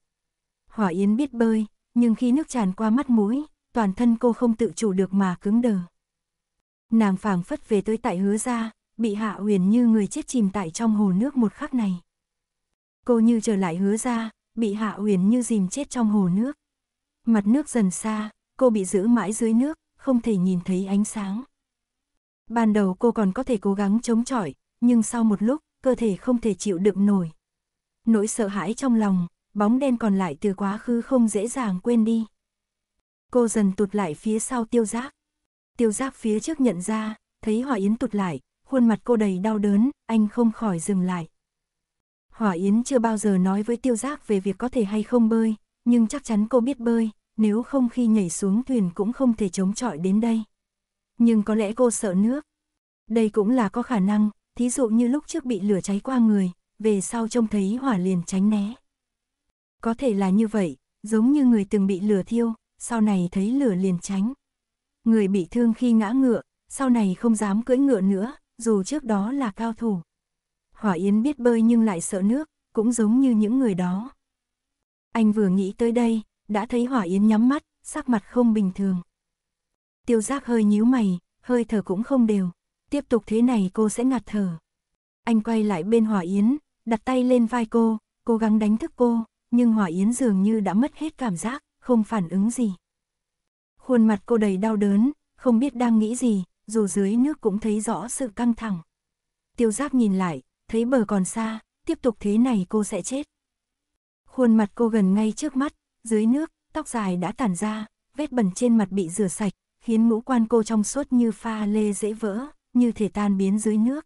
Hỏa Yến biết bơi, nhưng khi nước tràn qua mắt mũi, toàn thân cô không tự chủ được mà cứng đờ. Nàng phảng phất về tới tại Hứa Gia, bị Hạ Huyền như người chết chìm tại trong hồ nước một khắc này. Cô như trở lại Hứa Gia, bị Hạ Huyền như dìm chết trong hồ nước. Mặt nước dần xa, cô bị giữ mãi dưới nước, không thể nhìn thấy ánh sáng. Ban đầu cô còn có thể cố gắng chống chọi, nhưng sau một lúc, cơ thể không thể chịu đựng nổi. Nỗi sợ hãi trong lòng, bóng đen còn lại từ quá khứ không dễ dàng quên đi. Cô dần tụt lại phía sau Tiêu Giác. Tiêu Giác phía trước nhận ra, thấy Hỏa Yến tụt lại, khuôn mặt cô đầy đau đớn, anh không khỏi dừng lại. Hỏa Yến chưa bao giờ nói với Tiêu Giác về việc có thể hay không bơi, nhưng chắc chắn cô biết bơi, nếu không khi nhảy xuống thuyền cũng không thể chống chọi đến đây. Nhưng có lẽ cô sợ nước. Đây cũng là có khả năng, thí dụ như lúc trước bị lửa cháy qua người, về sau trông thấy hỏa liền tránh né. Có thể là như vậy, giống như người từng bị lửa thiêu, sau này thấy lửa liền tránh. Người bị thương khi ngã ngựa, sau này không dám cưỡi ngựa nữa, dù trước đó là cao thủ. Hỏa Yến biết bơi nhưng lại sợ nước, cũng giống như những người đó. Anh vừa nghĩ tới đây, đã thấy Hỏa Yến nhắm mắt, sắc mặt không bình thường. Tiêu Giác hơi nhíu mày, hơi thở cũng không đều. Tiếp tục thế này cô sẽ ngạt thở. Anh quay lại bên Hỏa Yến, đặt tay lên vai cô, cố gắng đánh thức cô, nhưng Hỏa Yến dường như đã mất hết cảm giác, không phản ứng gì. Khuôn mặt cô đầy đau đớn, không biết đang nghĩ gì, dù dưới nước cũng thấy rõ sự căng thẳng. Tiêu Giác nhìn lại, thấy bờ còn xa, tiếp tục thế này cô sẽ chết. Khuôn mặt cô gần ngay trước mắt, dưới nước, tóc dài đã tản ra, vết bẩn trên mặt bị rửa sạch, khiến ngũ quan cô trong suốt như pha lê dễ vỡ, như thể tan biến dưới nước.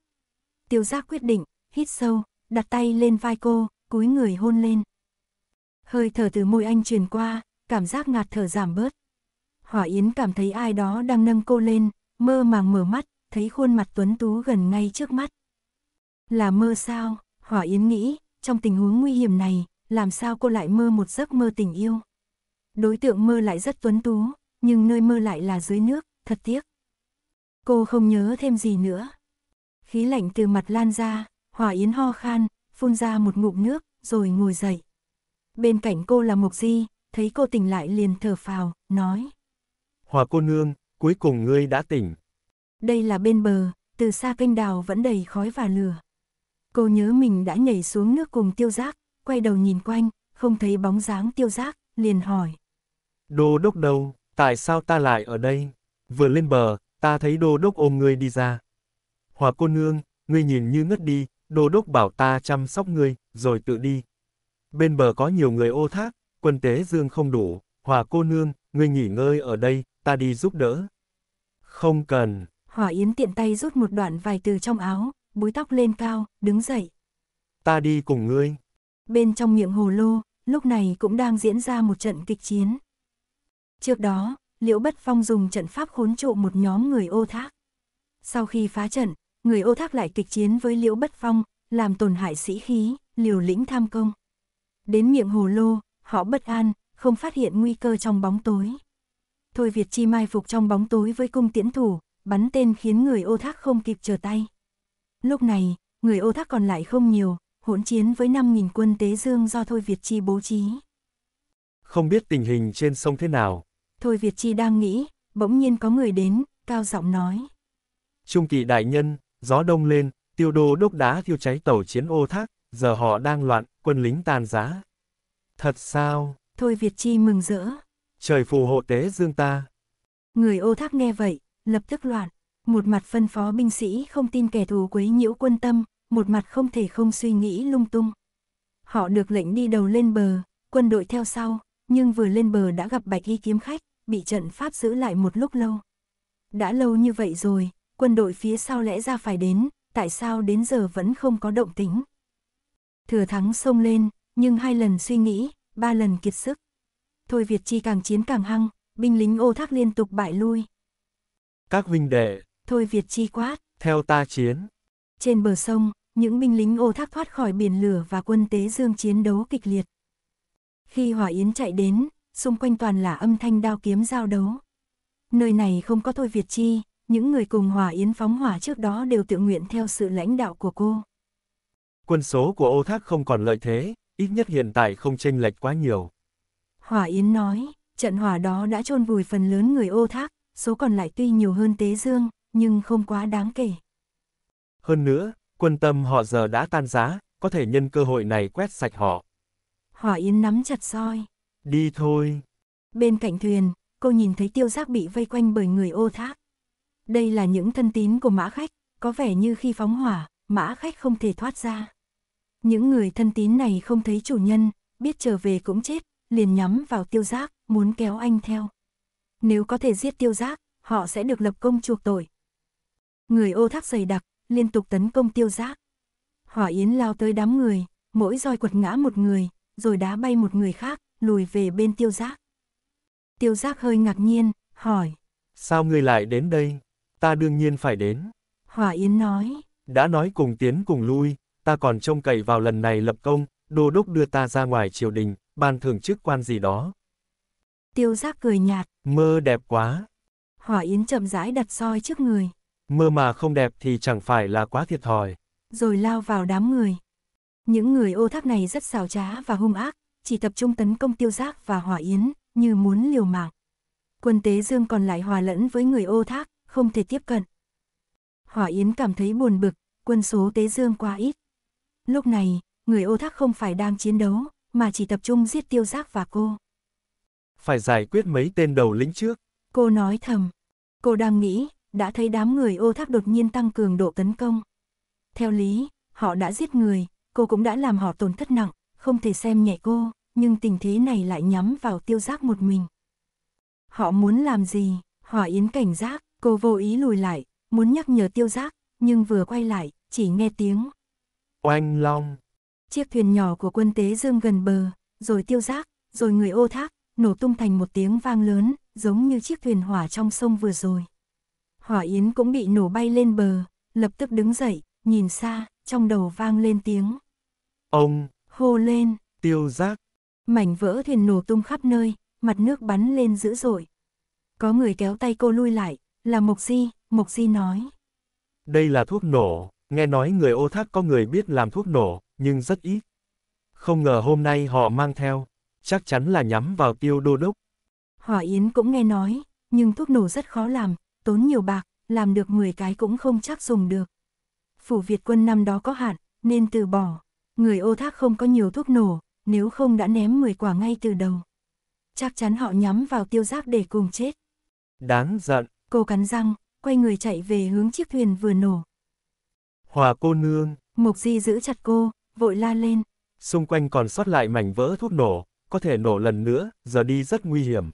Tiêu Giác quyết định, hít sâu, đặt tay lên vai cô, cúi người hôn lên. Hơi thở từ môi anh truyền qua, cảm giác ngạt thở giảm bớt. Hỏa Yến cảm thấy ai đó đang nâng cô lên, mơ màng mở mắt, thấy khuôn mặt tuấn tú gần ngay trước mắt. Là mơ sao? Hỏa Yến nghĩ, trong tình huống nguy hiểm này, làm sao cô lại mơ một giấc mơ tình yêu? Đối tượng mơ lại rất tuấn tú, nhưng nơi mơ lại là dưới nước, thật tiếc. Cô không nhớ thêm gì nữa. Khí lạnh từ mặt lan ra, Hỏa Yến ho khan, phun ra một ngụm nước, rồi ngồi dậy. Bên cạnh cô là Mộc Di, thấy cô tỉnh lại liền thở phào, nói. Hỏa cô nương, cuối cùng ngươi đã tỉnh. Đây là bên bờ, từ xa kênh đào vẫn đầy khói và lửa. Cô nhớ mình đã nhảy xuống nước cùng Tiêu Giác, quay đầu nhìn quanh, không thấy bóng dáng Tiêu Giác, liền hỏi. Đô đốc đâu, tại sao ta lại ở đây? Vừa lên bờ, ta thấy đô đốc ôm ngươi đi ra. Hỏa cô nương, ngươi nhìn như ngất đi, đô đốc bảo ta chăm sóc ngươi, rồi tự đi. Bên bờ có nhiều người ô thác, quân tế dương không đủ, Hỏa cô nương, ngươi nghỉ ngơi ở đây, ta đi giúp đỡ. Không cần. Hỏa Yến tiện tay rút một đoạn vải từ trong áo, búi tóc lên cao, đứng dậy. Ta đi cùng ngươi. Bên trong miệng hồ lô, lúc này cũng đang diễn ra một trận kịch chiến. Trước đó, Liễu Bất Phong dùng trận pháp khốn trụ một nhóm người ô thác. Sau khi phá trận, người ô thác lại kịch chiến với Liễu Bất Phong, làm tổn hại sĩ khí, liều lĩnh tham công. Đến miệng hồ lô, họ bất an, không phát hiện nguy cơ trong bóng tối. Thôi Việt Chi mai phục trong bóng tối với cung tiễn thủ, bắn tên khiến người ô thác không kịp trở tay. Lúc này, người ô thác còn lại không nhiều, hỗn chiến với 5.000 quân Tế Dương do Thôi Việt Chi bố trí. Không biết tình hình trên sông thế nào. Thôi Việt Chi đang nghĩ, bỗng nhiên có người đến, cao giọng nói. Trung kỳ đại nhân, gió đông lên, tiêu đô đốc đá thiêu cháy tàu chiến ô thác, giờ họ đang loạn, quân lính tàn giá. Thật sao? Thôi Việt Chi mừng rỡ. Trời phù hộ Tế Dương ta. Người ô thác nghe vậy, lập tức loạn. Một mặt phân phó binh sĩ không tin kẻ thù quấy nhiễu quân tâm, một mặt không thể không suy nghĩ lung tung. Họ được lệnh đi đầu lên bờ, quân đội theo sau, nhưng vừa lên bờ đã gặp Bạch Y kiếm khách, bị trận pháp giữ lại một lúc lâu. Đã lâu như vậy rồi, quân đội phía sau lẽ ra phải đến, tại sao đến giờ vẫn không có động tĩnh? Thừa thắng xông lên, nhưng 2 lần suy nghĩ, 3 lần kiệt sức. Thôi Việt Chi càng chiến càng hăng, binh lính ô thác liên tục bại lui. Các huynh đệ, Thôi Việt Chi quát, theo ta chiến. Trên bờ sông, những binh lính ô thác thoát khỏi biển lửa và quân Tế Dương chiến đấu kịch liệt. Khi Hỏa Yến chạy đến, xung quanh toàn là âm thanh đao kiếm giao đấu. Nơi này không có Thôi Việt Chi, những người cùng Hỏa Yến phóng hỏa trước đó đều tự nguyện theo sự lãnh đạo của cô. Quân số của ô thác không còn lợi thế, ít nhất hiện tại không chênh lệch quá nhiều. Hỏa Yến nói, trận hỏa đó đã chôn vùi phần lớn người ô thác, số còn lại tuy nhiều hơn Tế Dương, nhưng không quá đáng kể. Hơn nữa, quân tâm họ giờ đã tan rã, có thể nhân cơ hội này quét sạch họ. Hỏa Yến nắm chặt roi. Đi thôi. Bên cạnh thuyền, cô nhìn thấy Tiêu Giác bị vây quanh bởi người ô thác. Đây là những thân tín của Mã Khách, có vẻ như khi phóng hỏa, Mã Khách không thể thoát ra. Những người thân tín này không thấy chủ nhân, biết trở về cũng chết, liền nhắm vào Tiêu Giác, muốn kéo anh theo. nếu có thể giết Tiêu Giác, họ sẽ được lập công chuộc tội. Người Ô Thác dày đặc, liên tục tấn công Tiêu Giác. Hỏa Yến lao tới đám người, mỗi roi quật ngã một người, rồi đá bay một người khác, lùi về bên Tiêu Giác. Tiêu Giác hơi ngạc nhiên, hỏi. Sao ngươi lại đến đây? Ta đương nhiên phải đến. Hỏa Yến nói. Đã nói cùng tiến cùng lui, ta còn trông cậy vào lần này lập công, đô đốc đưa ta ra ngoài triều đình, ban thưởng chức quan gì đó. Tiêu Giác cười nhạt. Mơ đẹp quá. Hỏa Yến chậm rãi đặt roi trước người. Mơ mà không đẹp thì chẳng phải là quá thiệt thòi. Rồi lao vào đám người. Những người Ô Thác này rất xảo trá và hung ác, chỉ tập trung tấn công Tiêu Giác và Hỏa Yến, như muốn liều mạng. Quân Tế Dương còn lại hòa lẫn với người Ô Thác, không thể tiếp cận. Hỏa Yến cảm thấy buồn bực, quân số Tế Dương quá ít. Lúc này, người Ô Thác không phải đang chiến đấu, mà chỉ tập trung giết Tiêu Giác và cô. Phải giải quyết mấy tên đầu lĩnh trước. Cô nói thầm. Cô đang nghĩ, đã thấy đám người Ô Thác đột nhiên tăng cường độ tấn công. Theo lý, họ đã giết người, cô cũng đã làm họ tổn thất nặng, không thể xem nhẹ cô, nhưng tình thế này lại nhắm vào Tiêu Giác một mình. Họ muốn làm gì? Hỏa Yến cảnh giác, cô vô ý lùi lại, muốn nhắc nhở Tiêu Giác, nhưng vừa quay lại, chỉ nghe tiếng. Oanh long! Chiếc thuyền nhỏ của quân Tế Dương gần bờ, rồi Tiêu Giác, rồi người Ô Thác, nổ tung thành một tiếng vang lớn, giống như chiếc thuyền hỏa trong sông vừa rồi. Hỏa Yến cũng bị nổ bay lên bờ, lập tức đứng dậy, nhìn xa, trong đầu vang lên tiếng. Ông! Hô lên! Tiêu Giác! Mảnh vỡ thuyền nổ tung khắp nơi, mặt nước bắn lên dữ dội. Có người kéo tay cô lui lại, là Mộc Di. Mộc Di nói. Đây là thuốc nổ, nghe nói người Ô Thác có người biết làm thuốc nổ, nhưng rất ít. Không ngờ hôm nay họ mang theo, chắc chắn là nhắm vào Tiêu đô đốc. Hỏa Yến cũng nghe nói, nhưng thuốc nổ rất khó làm, tốn nhiều bạc, làm được 10 cái cũng không chắc dùng được. Phủ Việt quân năm đó có hạn, nên từ bỏ. Người Ô Thác không có nhiều thuốc nổ, nếu không đã ném 10 quả ngay từ đầu. Chắc chắn họ nhắm vào Tiêu Giác để cùng chết. Đáng giận. Cô cắn răng, quay người chạy về hướng chiếc thuyền vừa nổ. Hòa cô nương. Mộc Di giữ chặt cô, vội la lên. Xung quanh còn sót lại mảnh vỡ thuốc nổ, có thể nổ lần nữa, giờ đi rất nguy hiểm.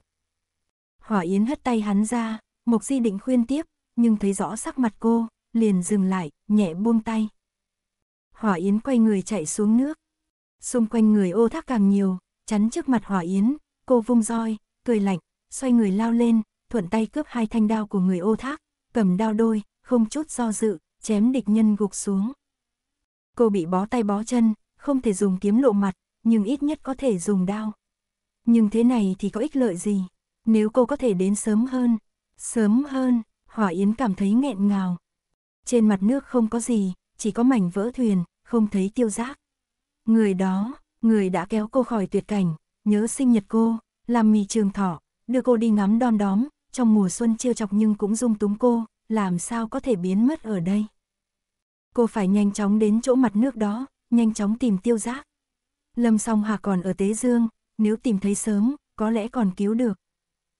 Hỏa Yến hất tay hắn ra, Mộc Di định khuyên tiếp, nhưng thấy rõ sắc mặt cô, liền dừng lại, nhẹ buông tay. Hỏa Yến quay người chạy xuống nước. Xung quanh người Ô Thác càng nhiều, chắn trước mặt Hỏa Yến, cô vung roi, cười lạnh, xoay người lao lên, thuận tay cướp hai thanh đao của người Ô Thác. Cầm đao đôi, không chút do dự, chém địch nhân gục xuống. Cô bị bó tay bó chân, không thể dùng kiếm lộ mặt, nhưng ít nhất có thể dùng đao. Nhưng thế này thì có ích lợi gì, nếu cô có thể đến sớm hơn. Sớm hơn, Hỏa Yến cảm thấy nghẹn ngào. Trên mặt nước không có gì, chỉ có mảnh vỡ thuyền, không thấy Tiêu Giác. Người đó, người đã kéo cô khỏi tuyệt cảnh, nhớ sinh nhật cô, làm mì trường thọ, đưa cô đi ngắm đom đóm. Trong mùa xuân trêu chọc nhưng cũng dung túng cô, làm sao có thể biến mất ở đây. Cô phải nhanh chóng đến chỗ mặt nước đó, nhanh chóng tìm Tiêu Giác. Lâm Song Hạc còn ở Tế Dương, nếu tìm thấy sớm, có lẽ còn cứu được.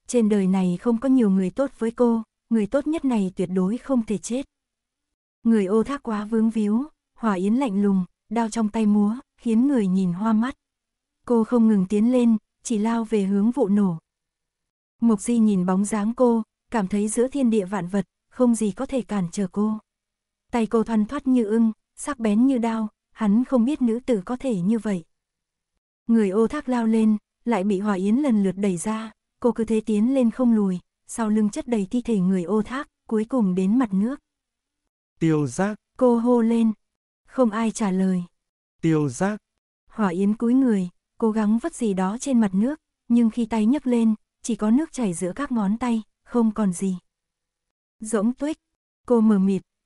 Trên đời này không có nhiều người tốt với cô, người tốt nhất này tuyệt đối không thể chết. Người Ô Thác quá vướng víu, Hỏa Yến lạnh lùng, đao trong tay múa, khiến người nhìn hoa mắt. Cô không ngừng tiến lên, chỉ lao về hướng vụ nổ. Mộc Di nhìn bóng dáng cô, cảm thấy giữa thiên địa vạn vật, không gì có thể cản trở cô. Tay cô thoăn thoắt như ưng, sắc bén như đao, hắn không biết nữ tử có thể như vậy. Người Ô Thác lao lên, lại bị Hỏa Yến lần lượt đẩy ra, cô cứ thế tiến lên không lùi, sau lưng chất đầy thi thể người Ô Thác, cuối cùng đến mặt nước. Tiêu Giác! Cô hô lên. Không ai trả lời. Tiêu Giác! Hỏa Yến cúi người, cố gắng vất gì đó trên mặt nước, nhưng khi tay nhấc lên, chỉ có nước chảy giữa các ngón tay, không còn gì. Rỗng tuếch, cô mờ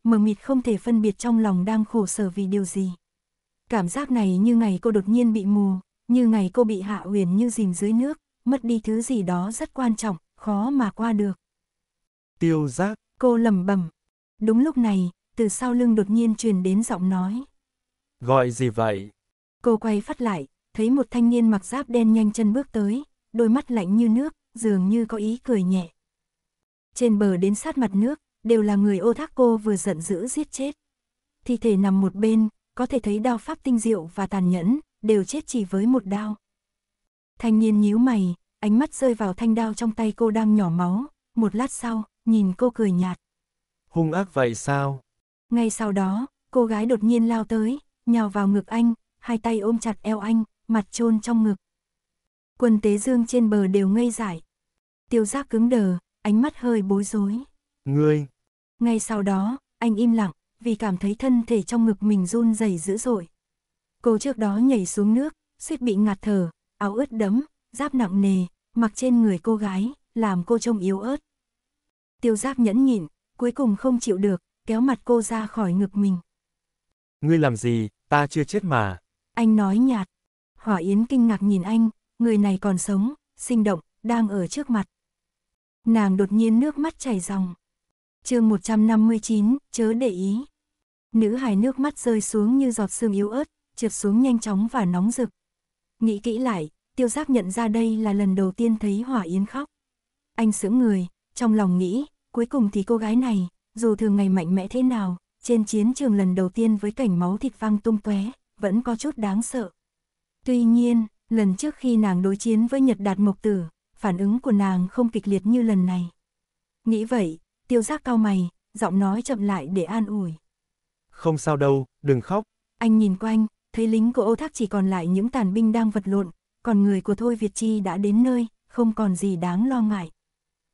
mịt không thể phân biệt trong lòng đang khổ sở vì điều gì. Cảm giác này như ngày cô đột nhiên bị mù, như ngày cô bị hạ huyền như dìm dưới nước, mất đi thứ gì đó rất quan trọng, khó mà qua được. Tiêu Giác, cô lẩm bẩm. Đúng lúc này, từ sau lưng đột nhiên truyền đến giọng nói. Gọi gì vậy? Cô quay phát lại, thấy một thanh niên mặc giáp đen nhanh chân bước tới, đôi mắt lạnh như nước, dường như có ý cười nhẹ. Trên bờ đến sát mặt nước, đều là người Ô Thác cô vừa giận dữ giết chết. Thi thể nằm một bên, có thể thấy đao pháp tinh diệu và tàn nhẫn, đều chết chỉ với một đao. Thanh niên nhíu mày, ánh mắt rơi vào thanh đao trong tay cô đang nhỏ máu, một lát sau, nhìn cô cười nhạt. Hung ác vậy sao? Ngay sau đó, cô gái đột nhiên lao tới, nhào vào ngực anh, hai tay ôm chặt eo anh, mặt chôn trong ngực. Quân Tế Dương trên bờ đều ngây dại. Tiêu Giác cứng đờ, ánh mắt hơi bối rối. Ngươi! Ngay sau đó, anh im lặng, vì cảm thấy thân thể trong ngực mình run rẩy dữ dội. Cô trước đó nhảy xuống nước, suýt bị ngạt thở, áo ướt đẫm, giáp nặng nề, mặc trên người cô gái, làm cô trông yếu ớt. Tiêu Giác nhẫn nhịn, cuối cùng không chịu được, kéo mặt cô ra khỏi ngực mình. Ngươi làm gì, ta chưa chết mà. Anh nói nhạt. Hỏa Yến kinh ngạc nhìn anh, người này còn sống, sinh động, đang ở trước mặt. Nàng đột nhiên nước mắt chảy ròng. Chương 159, chớ để ý. Nữ hài nước mắt rơi xuống như giọt sương yếu ớt, trượt xuống nhanh chóng và nóng rực. Nghĩ kỹ lại, Tiêu Giác nhận ra đây là lần đầu tiên thấy Hỏa Yến khóc. Anh sững người, trong lòng nghĩ, cuối cùng thì cô gái này, dù thường ngày mạnh mẽ thế nào, trên chiến trường lần đầu tiên với cảnh máu thịt văng tung tóe, vẫn có chút đáng sợ. Tuy nhiên, lần trước khi nàng đối chiến với Nhật Đạt Mộc Tử, phản ứng của nàng không kịch liệt như lần này. Nghĩ vậy, Tiêu Giác cau mày, giọng nói chậm lại để an ủi. Không sao đâu, đừng khóc. Anh nhìn quanh, thấy lính của Ô Thác chỉ còn lại những tàn binh đang vật lộn, còn người của Thôi Việt Chi đã đến nơi, không còn gì đáng lo ngại.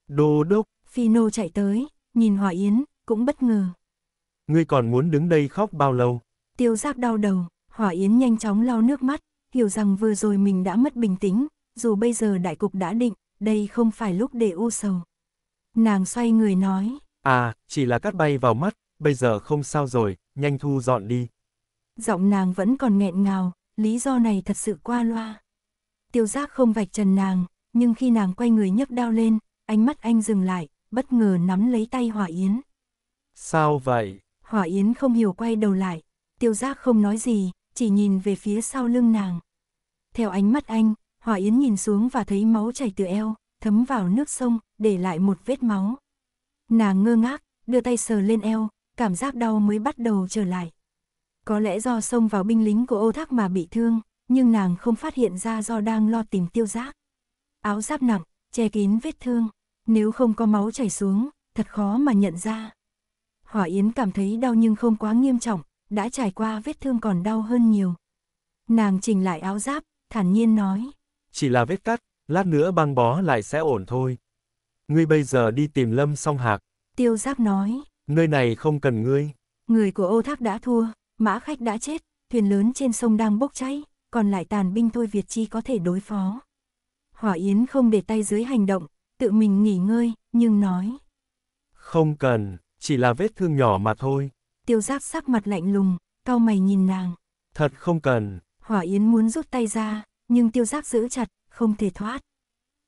Đô đốc! Phi Nô chạy tới, nhìn Hỏa Yến, cũng bất ngờ. Ngươi còn muốn đứng đây khóc bao lâu? Tiêu Giác đau đầu, Hỏa Yến nhanh chóng lau nước mắt, hiểu rằng vừa rồi mình đã mất bình tĩnh, dù bây giờ đại cục đã định, đây không phải lúc để u sầu. Nàng xoay người nói. À, chỉ là cát bay vào mắt, bây giờ không sao rồi, nhanh thu dọn đi. Giọng nàng vẫn còn nghẹn ngào, lý do này thật sự qua loa. Tiêu Giác không vạch trần nàng, nhưng khi nàng quay người nhấc đao lên, ánh mắt anh dừng lại, bất ngờ nắm lấy tay Hỏa Yến. Sao vậy? Hỏa Yến không hiểu quay đầu lại, Tiêu Giác không nói gì, chỉ nhìn về phía sau lưng nàng. Theo ánh mắt anh, Hỏa Yến nhìn xuống và thấy máu chảy từ eo, thấm vào nước sông, để lại một vết máu. Nàng ngơ ngác, đưa tay sờ lên eo, cảm giác đau mới bắt đầu trở lại. Có lẽ do xông vào binh lính của Ô Thác mà bị thương, nhưng nàng không phát hiện ra do đang lo tìm Tiêu Giác. Áo giáp nặng, che kín vết thương, nếu không có máu chảy xuống, thật khó mà nhận ra. Hỏa Yến cảm thấy đau nhưng không quá nghiêm trọng, đã trải qua vết thương còn đau hơn nhiều. Nàng chỉnh lại áo giáp, thản nhiên nói. Chỉ là vết cắt, lát nữa băng bó lại sẽ ổn thôi. Ngươi bây giờ đi tìm Lâm Song Hạc. Tiêu Giác nói. Nơi này không cần ngươi. Người của Ô Thác đã thua, Mã Khách đã chết, thuyền lớn trên sông đang bốc cháy, còn lại tàn binh Thôi Việt Chi có thể đối phó. Hỏa Yến không để tay dưới hành động, tự mình nghỉ ngơi, nhưng nói. Không cần, chỉ là vết thương nhỏ mà thôi. Tiêu Giác sắc mặt lạnh lùng, cau mày nhìn nàng. Thật không cần. Hỏa Yến muốn rút tay ra, nhưng Tiêu Giác giữ chặt, không thể thoát.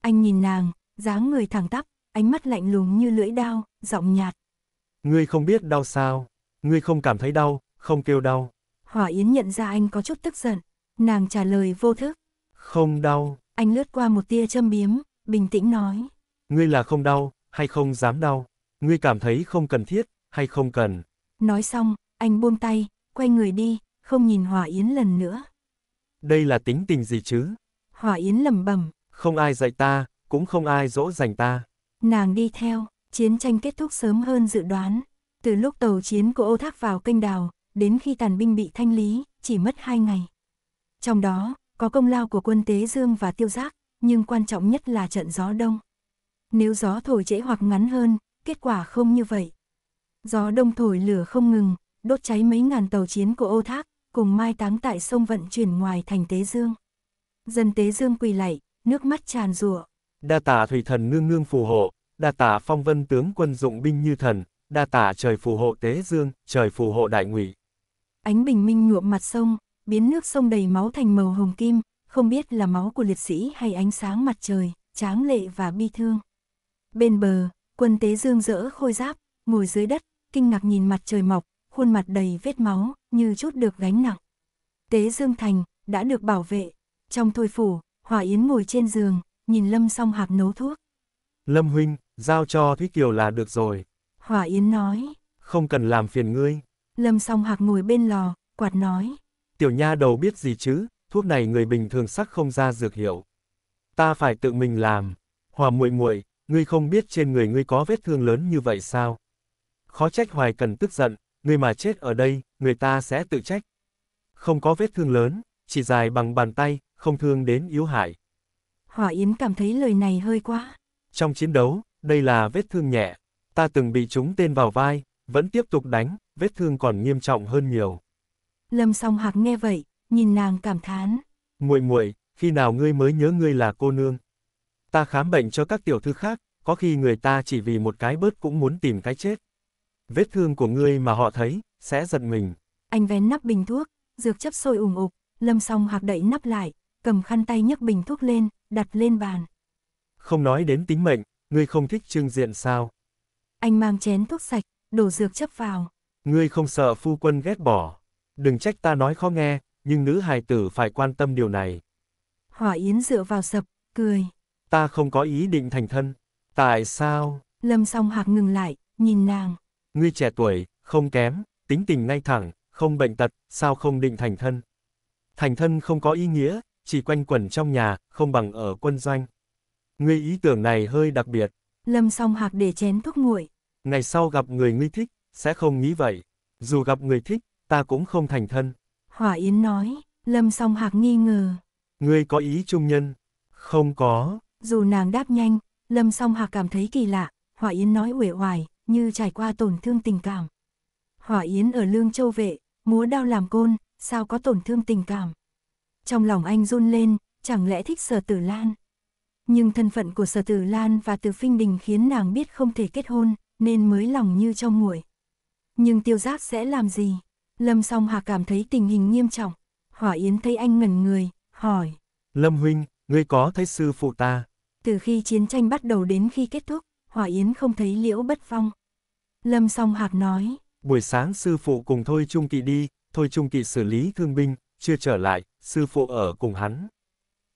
Anh nhìn nàng, dáng người thẳng tắp, ánh mắt lạnh lùng như lưỡi dao, giọng nhạt. Ngươi không biết đau sao? Ngươi không cảm thấy đau, không kêu đau. Hỏa Yến nhận ra anh có chút tức giận, nàng trả lời vô thức. Không đau. Anh lướt qua một tia châm biếm, bình tĩnh nói. Ngươi là không đau, hay không dám đau? Ngươi cảm thấy không cần thiết, hay không cần? Nói xong, anh buông tay, quay người đi, không nhìn Hỏa Yến lần nữa. Đây là tính tình gì chứ? Hỏa Yến lẩm bẩm. Không ai dạy ta, cũng không ai dỗ dành ta. Nàng đi theo, chiến tranh kết thúc sớm hơn dự đoán. Từ lúc tàu chiến của Ô Thác vào kênh đào, đến khi tàn binh bị thanh lý, chỉ mất 2 ngày. Trong đó, có công lao của quân Tế Dương và Tiêu Giác, nhưng quan trọng nhất là trận gió đông. Nếu gió thổi trễ hoặc ngắn hơn, kết quả không như vậy. Gió đông thổi lửa không ngừng, đốt cháy mấy ngàn tàu chiến của Ô Thác, cùng mai táng tại sông vận chuyển ngoài thành Tế Dương. Dân Tế Dương quỳ lạy, nước mắt tràn rụa. Đa tạ thủy thần nương nương phù hộ, đa tạ phong vân tướng quân dụng binh như thần, đa tạ trời phù hộ Tế Dương, trời phù hộ đại ngụy. Ánh bình minh nhuộm mặt sông, biến nước sông đầy máu thành màu hồng kim, không biết là máu của liệt sĩ hay ánh sáng mặt trời, tráng lệ và bi thương. Bên bờ, quân Tế Dương dỡ khôi giáp, ngồi dưới đất, kinh ngạc nhìn mặt trời mọc, khuôn mặt đầy vết máu, như chút được gánh nặng. Tế Dương thành đã được bảo vệ. Trong Thôi phủ, Hỏa Yến ngồi trên giường, nhìn Lâm Song Hạc nấu thuốc. Lâm huynh, giao cho Thúy Kiều là được rồi. Hỏa Yến nói. Không cần làm phiền ngươi. Lâm Song Hạc ngồi bên lò, quạt nói. Tiểu nha đầu biết gì chứ, thuốc này người bình thường sắc không ra dược hiệu. Ta phải tự mình làm. Hòa muội muội, ngươi không biết trên người ngươi có vết thương lớn như vậy sao? Khó trách Hoài Cần tức giận, ngươi mà chết ở đây, người ta sẽ tự trách. Không có vết thương lớn, chỉ dài bằng bàn tay, không thương đến yếu hại. Hỏa Yến cảm thấy lời này hơi quá. Trong chiến đấu, đây là vết thương nhẹ. Ta từng bị trúng tên vào vai, vẫn tiếp tục đánh, vết thương còn nghiêm trọng hơn nhiều. Lâm Song Hạc nghe vậy, nhìn nàng cảm thán. Muội muội, khi nào ngươi mới nhớ ngươi là cô nương? Ta khám bệnh cho các tiểu thư khác, có khi người ta chỉ vì một cái bớt cũng muốn tìm cái chết. Vết thương của ngươi mà họ thấy, sẽ giật mình. Anh vén nắp bình thuốc, dược chấp sôi ủng ục, Lâm Song Hạc đậy nắp lại, cầm khăn tay nhấc bình thuốc lên, đặt lên bàn. Không nói đến tính mệnh, ngươi không thích trưng diện sao? Anh mang chén thuốc sạch, đổ dược chấp vào. Ngươi không sợ phu quân ghét bỏ. Đừng trách ta nói khó nghe, nhưng nữ hài tử phải quan tâm điều này. Hỏa Yến dựa vào sập, cười. Ta không có ý định thành thân. Tại sao? Lâm Song Hạc ngừng lại, nhìn nàng. Ngươi trẻ tuổi, không kém, tính tình ngay thẳng, không bệnh tật, sao không định thành thân? Thành thân không có ý nghĩa, chỉ quanh quẩn trong nhà, không bằng ở quân doanh. Ngươi ý tưởng này hơi đặc biệt. Lâm Song Hạc để chén thuốc nguội. Ngày sau gặp người ngươi thích, sẽ không nghĩ vậy. Dù gặp người thích, ta cũng không thành thân. Hỏa Yến nói. Lâm Song Hạc nghi ngờ. Ngươi có ý trung nhân? Không có. Dù nàng đáp nhanh, Lâm Song Hạc cảm thấy kỳ lạ. Hỏa Yến nói uể oải, như trải qua tổn thương tình cảm. Hỏa Yến ở Lương Châu Vệ, múa đao làm côn, sao có tổn thương tình cảm? Trong lòng anh run lên, chẳng lẽ thích Sở Tử Lan? Nhưng thân phận của Sở Tử Lan và Từ Phinh Đình khiến nàng biết không thể kết hôn, nên mới lòng như trong nguội. Nhưng Tiêu Giác sẽ làm gì? Lâm Song Hạc cảm thấy tình hình nghiêm trọng. Hỏa Yến thấy anh ngẩn người, hỏi. Lâm huynh, ngươi có thấy sư phụ ta? Từ khi chiến tranh bắt đầu đến khi kết thúc, Hỏa Yến không thấy Liễu Bất Phong. Lâm Song Hạc nói. Buổi sáng sư phụ cùng Thôi Trung Kỵ đi, Thôi Trung Kỵ xử lý thương binh, chưa trở lại, sư phụ ở cùng hắn.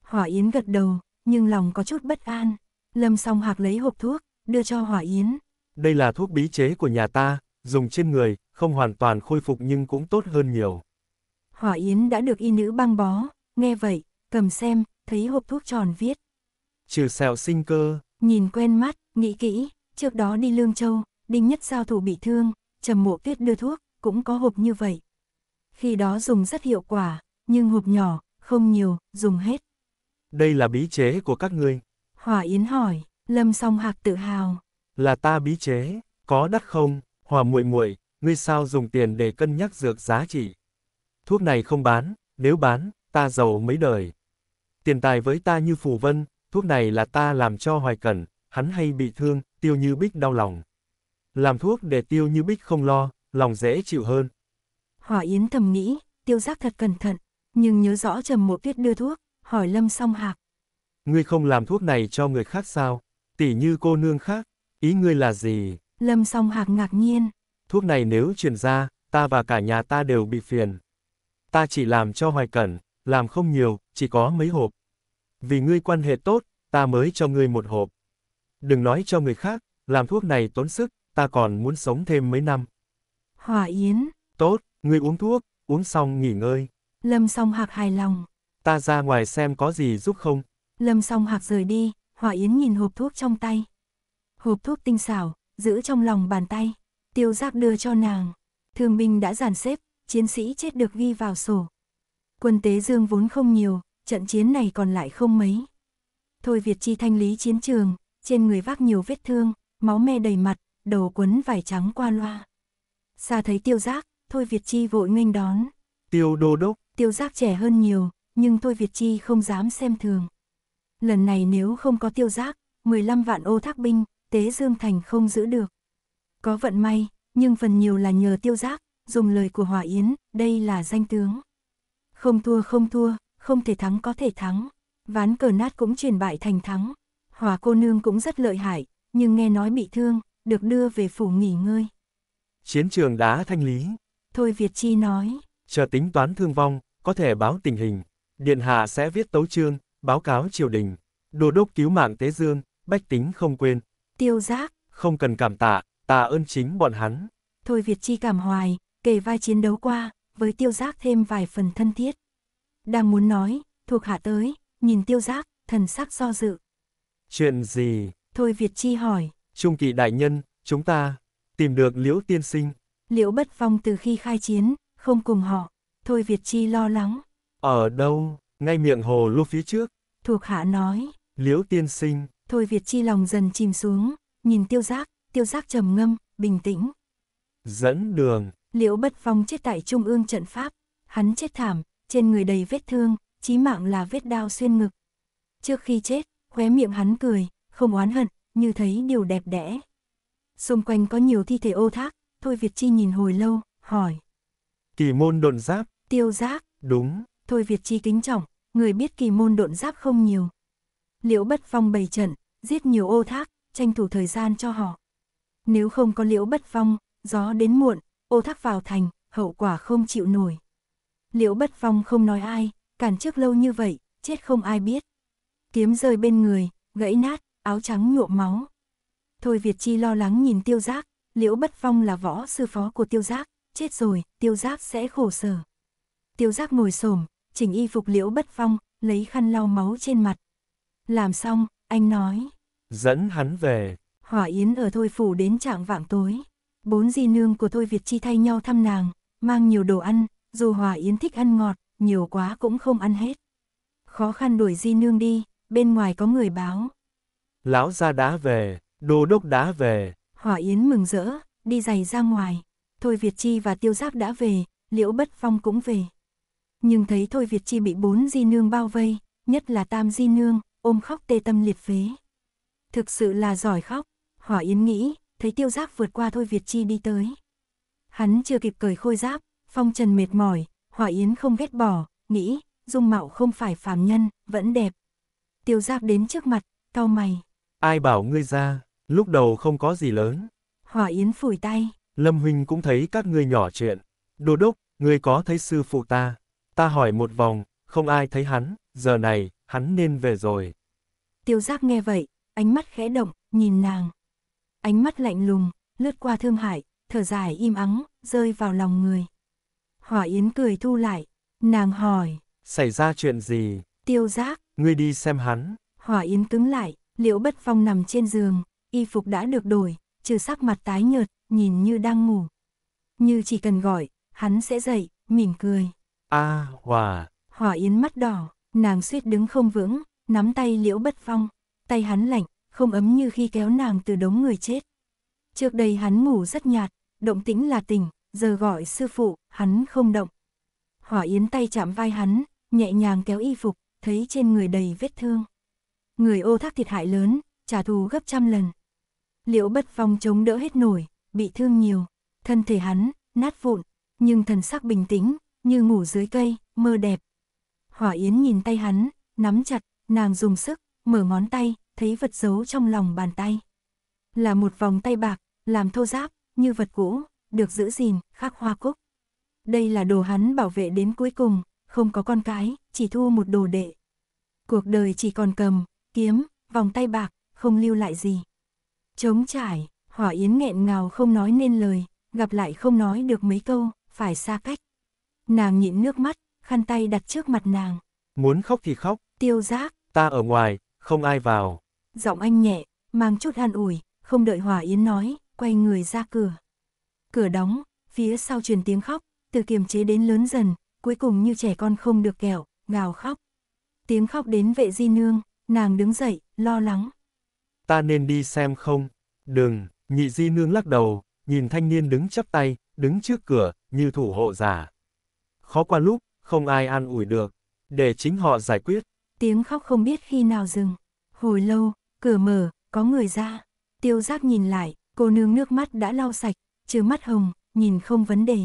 Hỏa Yến gật đầu, nhưng lòng có chút bất an. Lâm Song Hạc lấy hộp thuốc, đưa cho Hỏa Yến. Đây là thuốc bí chế của nhà ta, dùng trên người, không hoàn toàn khôi phục nhưng cũng tốt hơn nhiều. Hỏa Yến đã được y nữ băng bó, nghe vậy, cầm xem, thấy hộp thuốc tròn viết. Trừ sẹo sinh cơ. Nhìn quen mắt, nghĩ kỹ, trước đó đi Lương Châu, Đinh Nhất Giao thủ bị thương, Trầm Mộ Tuyết đưa thuốc, cũng có hộp như vậy. Khi đó dùng rất hiệu quả, nhưng hộp nhỏ, không nhiều, dùng hết. Đây là bí chế của các ngươi? Hỏa Yến hỏi. Lâm Song Hạc tự hào. Là ta bí chế, có đắt không? Hỏa muội muội, ngươi sao dùng tiền để cân nhắc dược giá trị? Thuốc này không bán, nếu bán, ta giàu mấy đời. Tiền tài với ta như phù vân, thuốc này là ta làm cho Hoài Cẩn, hắn hay bị thương, Tiêu Như Bích đau lòng. Làm thuốc để Tiêu Như Bích không lo, lòng dễ chịu hơn. Hỏa Yến thầm nghĩ, Tiêu Giác thật cẩn thận, nhưng nhớ rõ Trầm Mộ Tuyết đưa thuốc, hỏi Lâm Song Hạc. Ngươi không làm thuốc này cho người khác sao? Tỷ như cô nương khác, ý ngươi là gì? Lâm Song Hạc ngạc nhiên. Thuốc này nếu truyền ra, ta và cả nhà ta đều bị phiền. Ta chỉ làm cho Hoài Cẩn, làm không nhiều, chỉ có mấy hộp. Vì ngươi quan hệ tốt, ta mới cho ngươi một hộp. Đừng nói cho người khác, làm thuốc này tốn sức, ta còn muốn sống thêm mấy năm. Hỏa Yến. Tốt, ngươi uống thuốc, uống xong nghỉ ngơi. Lâm Song Hạc hài lòng. Ta ra ngoài xem có gì giúp không? Lâm Song Hạc rời đi, Hỏa Yến nhìn hộp thuốc trong tay. Hộp thuốc tinh xảo, giữ trong lòng bàn tay. Tiêu Giác đưa cho nàng. Thương binh đã dàn xếp, chiến sĩ chết được ghi vào sổ. Quân Tế Dương vốn không nhiều, trận chiến này còn lại không mấy. Thôi Việt Chi thanh lý chiến trường, trên người vác nhiều vết thương, máu me đầy mặt, đầu quấn vải trắng qua loa. Xa thấy Tiêu Giác, Thôi Việt Chi vội nghênh đón. Tiêu đô đốc. Tiêu Giác trẻ hơn nhiều, nhưng Thôi Việt Chi không dám xem thường. Lần này nếu không có Tiêu Giác, 15 vạn ô thác binh, Tế Dương thành không giữ được. Có vận may, nhưng phần nhiều là nhờ Tiêu Giác, dùng lời của Hỏa Yến, đây là danh tướng. Không thua, không thể thắng có thể thắng. Ván cờ nát cũng chuyển bại thành thắng. Hỏa cô nương cũng rất lợi hại, nhưng nghe nói bị thương, được đưa về phủ nghỉ ngơi. Chiến trường đã thanh lý. Thôi Việt Chi nói. Chờ tính toán thương vong, có thể báo tình hình. Điện hạ sẽ viết tấu chương, báo cáo triều đình. Đô đốc cứu mạng Tế Dương, bách tính không quên. Tiêu Giác. Không cần cảm tạ, tạ ơn chính bọn hắn. Thôi Việt Chi cảm hoài, kể vai chiến đấu qua, với Tiêu Giác thêm vài phần thân thiết. Đang muốn nói, thuộc hạ tới, nhìn Tiêu Giác, thần sắc do dự. Chuyện gì? Thôi Việt Chi hỏi. Trung Kỳ đại nhân, chúng ta tìm được Liễu tiên sinh. Liễu Bất Phong từ khi khai chiến, không cùng họ. Thôi Việt Chi lo lắng. Ở đâu? Ngay miệng hồ lô phía trước. Thuộc hạ nói. Liễu tiên sinh. Thôi Việt Chi lòng dần chìm xuống, nhìn Tiêu Giác. Tiêu Giác trầm ngâm, bình tĩnh. Dẫn đường. Liễu Bất Phong chết tại trung ương trận pháp. Hắn chết thảm, trên người đầy vết thương, chí mạng là vết đao xuyên ngực. Trước khi chết, khóe miệng hắn cười, không oán hận, như thấy điều đẹp đẽ. Xung quanh có nhiều thi thể ô thác, Thôi Việt Chi nhìn hồi lâu, hỏi. Kỳ môn độn giáp. Tiêu Giác. Đúng. Thôi Việt Chi kính trọng, người biết kỳ môn độn giáp không nhiều. Liễu Bất Phong bày trận, giết nhiều ô thác, tranh thủ thời gian cho họ. Nếu không có Liễu Bất Phong, gió đến muộn, ô thác vào thành, hậu quả không chịu nổi. Liễu Bất Phong không nói ai, cản trước lâu như vậy, chết không ai biết. Kiếm rơi bên người, gãy nát, áo trắng nhuộm máu. Thôi Việt Chi lo lắng nhìn Tiêu Giác, Liễu Bất Phong là võ sư phó của Tiêu Giác, chết rồi, Tiêu Giác sẽ khổ sở. Tiêu Giác ngồi xổm, chỉnh y phục Liễu Bất Phong, lấy khăn lau máu trên mặt. Làm xong, anh nói. Dẫn hắn về. Hỏa Yến ở Thôi Phủ đến trạng vạng tối. 4 di nương của Thôi Việt Chi thay nhau thăm nàng, mang nhiều đồ ăn, dù Hỏa Yến thích ăn ngọt, nhiều quá cũng không ăn hết. Khó khăn đuổi di nương đi, bên ngoài có người báo. Lão gia đã về, đô đốc đã về. Hỏa Yến mừng rỡ, đi giày ra ngoài. Thôi Việt Chi và Tiêu Giác đã về, Liễu Bất Phong cũng về. Nhưng thấy Thôi Việt Chi bị 4 di nương bao vây, nhất là Tam di nương, ôm khóc tê tâm liệt phế. Thực sự là giỏi khóc. Hỏa Yến nghĩ, thấy Tiêu Giác vượt qua Thôi Việt Chi đi tới. Hắn chưa kịp cởi khôi giáp, phong trần mệt mỏi, Hỏa Yến không ghét bỏ, nghĩ, dung mạo không phải phàm nhân, vẫn đẹp. Tiêu Giác đến trước mặt, cau mày. Ai bảo ngươi ra, lúc đầu không có gì lớn. Hỏa Yến phủi tay. Lâm huynh cũng thấy các ngươi nhỏ chuyện. Đô đốc, ngươi có thấy sư phụ ta? Ta hỏi một vòng, không ai thấy hắn, giờ này, hắn nên về rồi. Tiêu Giác nghe vậy, ánh mắt khẽ động, nhìn nàng. Ánh mắt lạnh lùng, lướt qua thương hại, thở dài im ắng, rơi vào lòng người. Hỏa Yến cười thu lại, nàng hỏi. Xảy ra chuyện gì? Tiêu Giác. Ngươi đi xem hắn. Hỏa Yến cứng lại, Liễu Bất Phong nằm trên giường, y phục đã được đổi, trừ sắc mặt tái nhợt, nhìn như đang ngủ. Như chỉ cần gọi, hắn sẽ dậy, mỉm cười. A, Hỏa. Hỏa Yến mắt đỏ, nàng suýt đứng không vững, nắm tay Liễu Bất Phong, tay hắn lạnh, không ấm như khi kéo nàng từ đống người chết. Trước đây hắn ngủ rất nhạt, động tĩnh là tỉnh, giờ gọi sư phụ, hắn không động. Hỏa Yến tay chạm vai hắn, nhẹ nhàng kéo y phục, thấy trên người đầy vết thương. Người ô thác thiệt hại lớn, trả thù gấp trăm lần. Liễu Bất Phong chống đỡ hết nổi, bị thương nhiều, thân thể hắn nát vụn, nhưng thần sắc bình tĩnh, như ngủ dưới cây, mơ đẹp. Hỏa Yến nhìn tay hắn, nắm chặt, nàng dùng sức, mở ngón tay, thấy vật giấu trong lòng bàn tay. Là một vòng tay bạc, làm thô giáp, như vật cũ, được giữ gìn, khắc hoa cúc. Đây là đồ hắn bảo vệ đến cuối cùng, không có con cái, chỉ thua một đồ đệ. Cuộc đời chỉ còn cầm, kiếm, vòng tay bạc, không lưu lại gì. Trống trải, Hỏa Yến nghẹn ngào không nói nên lời, gặp lại không nói được mấy câu, phải xa cách. Nàng nhịn nước mắt, khăn tay đặt trước mặt nàng. Muốn khóc thì khóc. Tiêu Giác. Ta ở ngoài, không ai vào. Giọng anh nhẹ, mang chút an ủi, không đợi Hỏa Yến nói, quay người ra cửa. Cửa đóng, phía sau truyền tiếng khóc, từ kiềm chế đến lớn dần, cuối cùng như trẻ con không được kẹo, gào khóc. Tiếng khóc đến vệ di nương, nàng đứng dậy, lo lắng. Ta nên đi xem không? Đừng, nhị di nương lắc đầu, nhìn thanh niên đứng chắp tay, đứng trước cửa, như thủ hộ giả. Khó qua lúc, không ai an ủi được, để chính họ giải quyết. Tiếng khóc không biết khi nào dừng. Hồi lâu, cửa mở, có người ra. Tiêu Giác nhìn lại, cô nương nước mắt đã lau sạch, trừ mắt hồng, nhìn không vấn đề.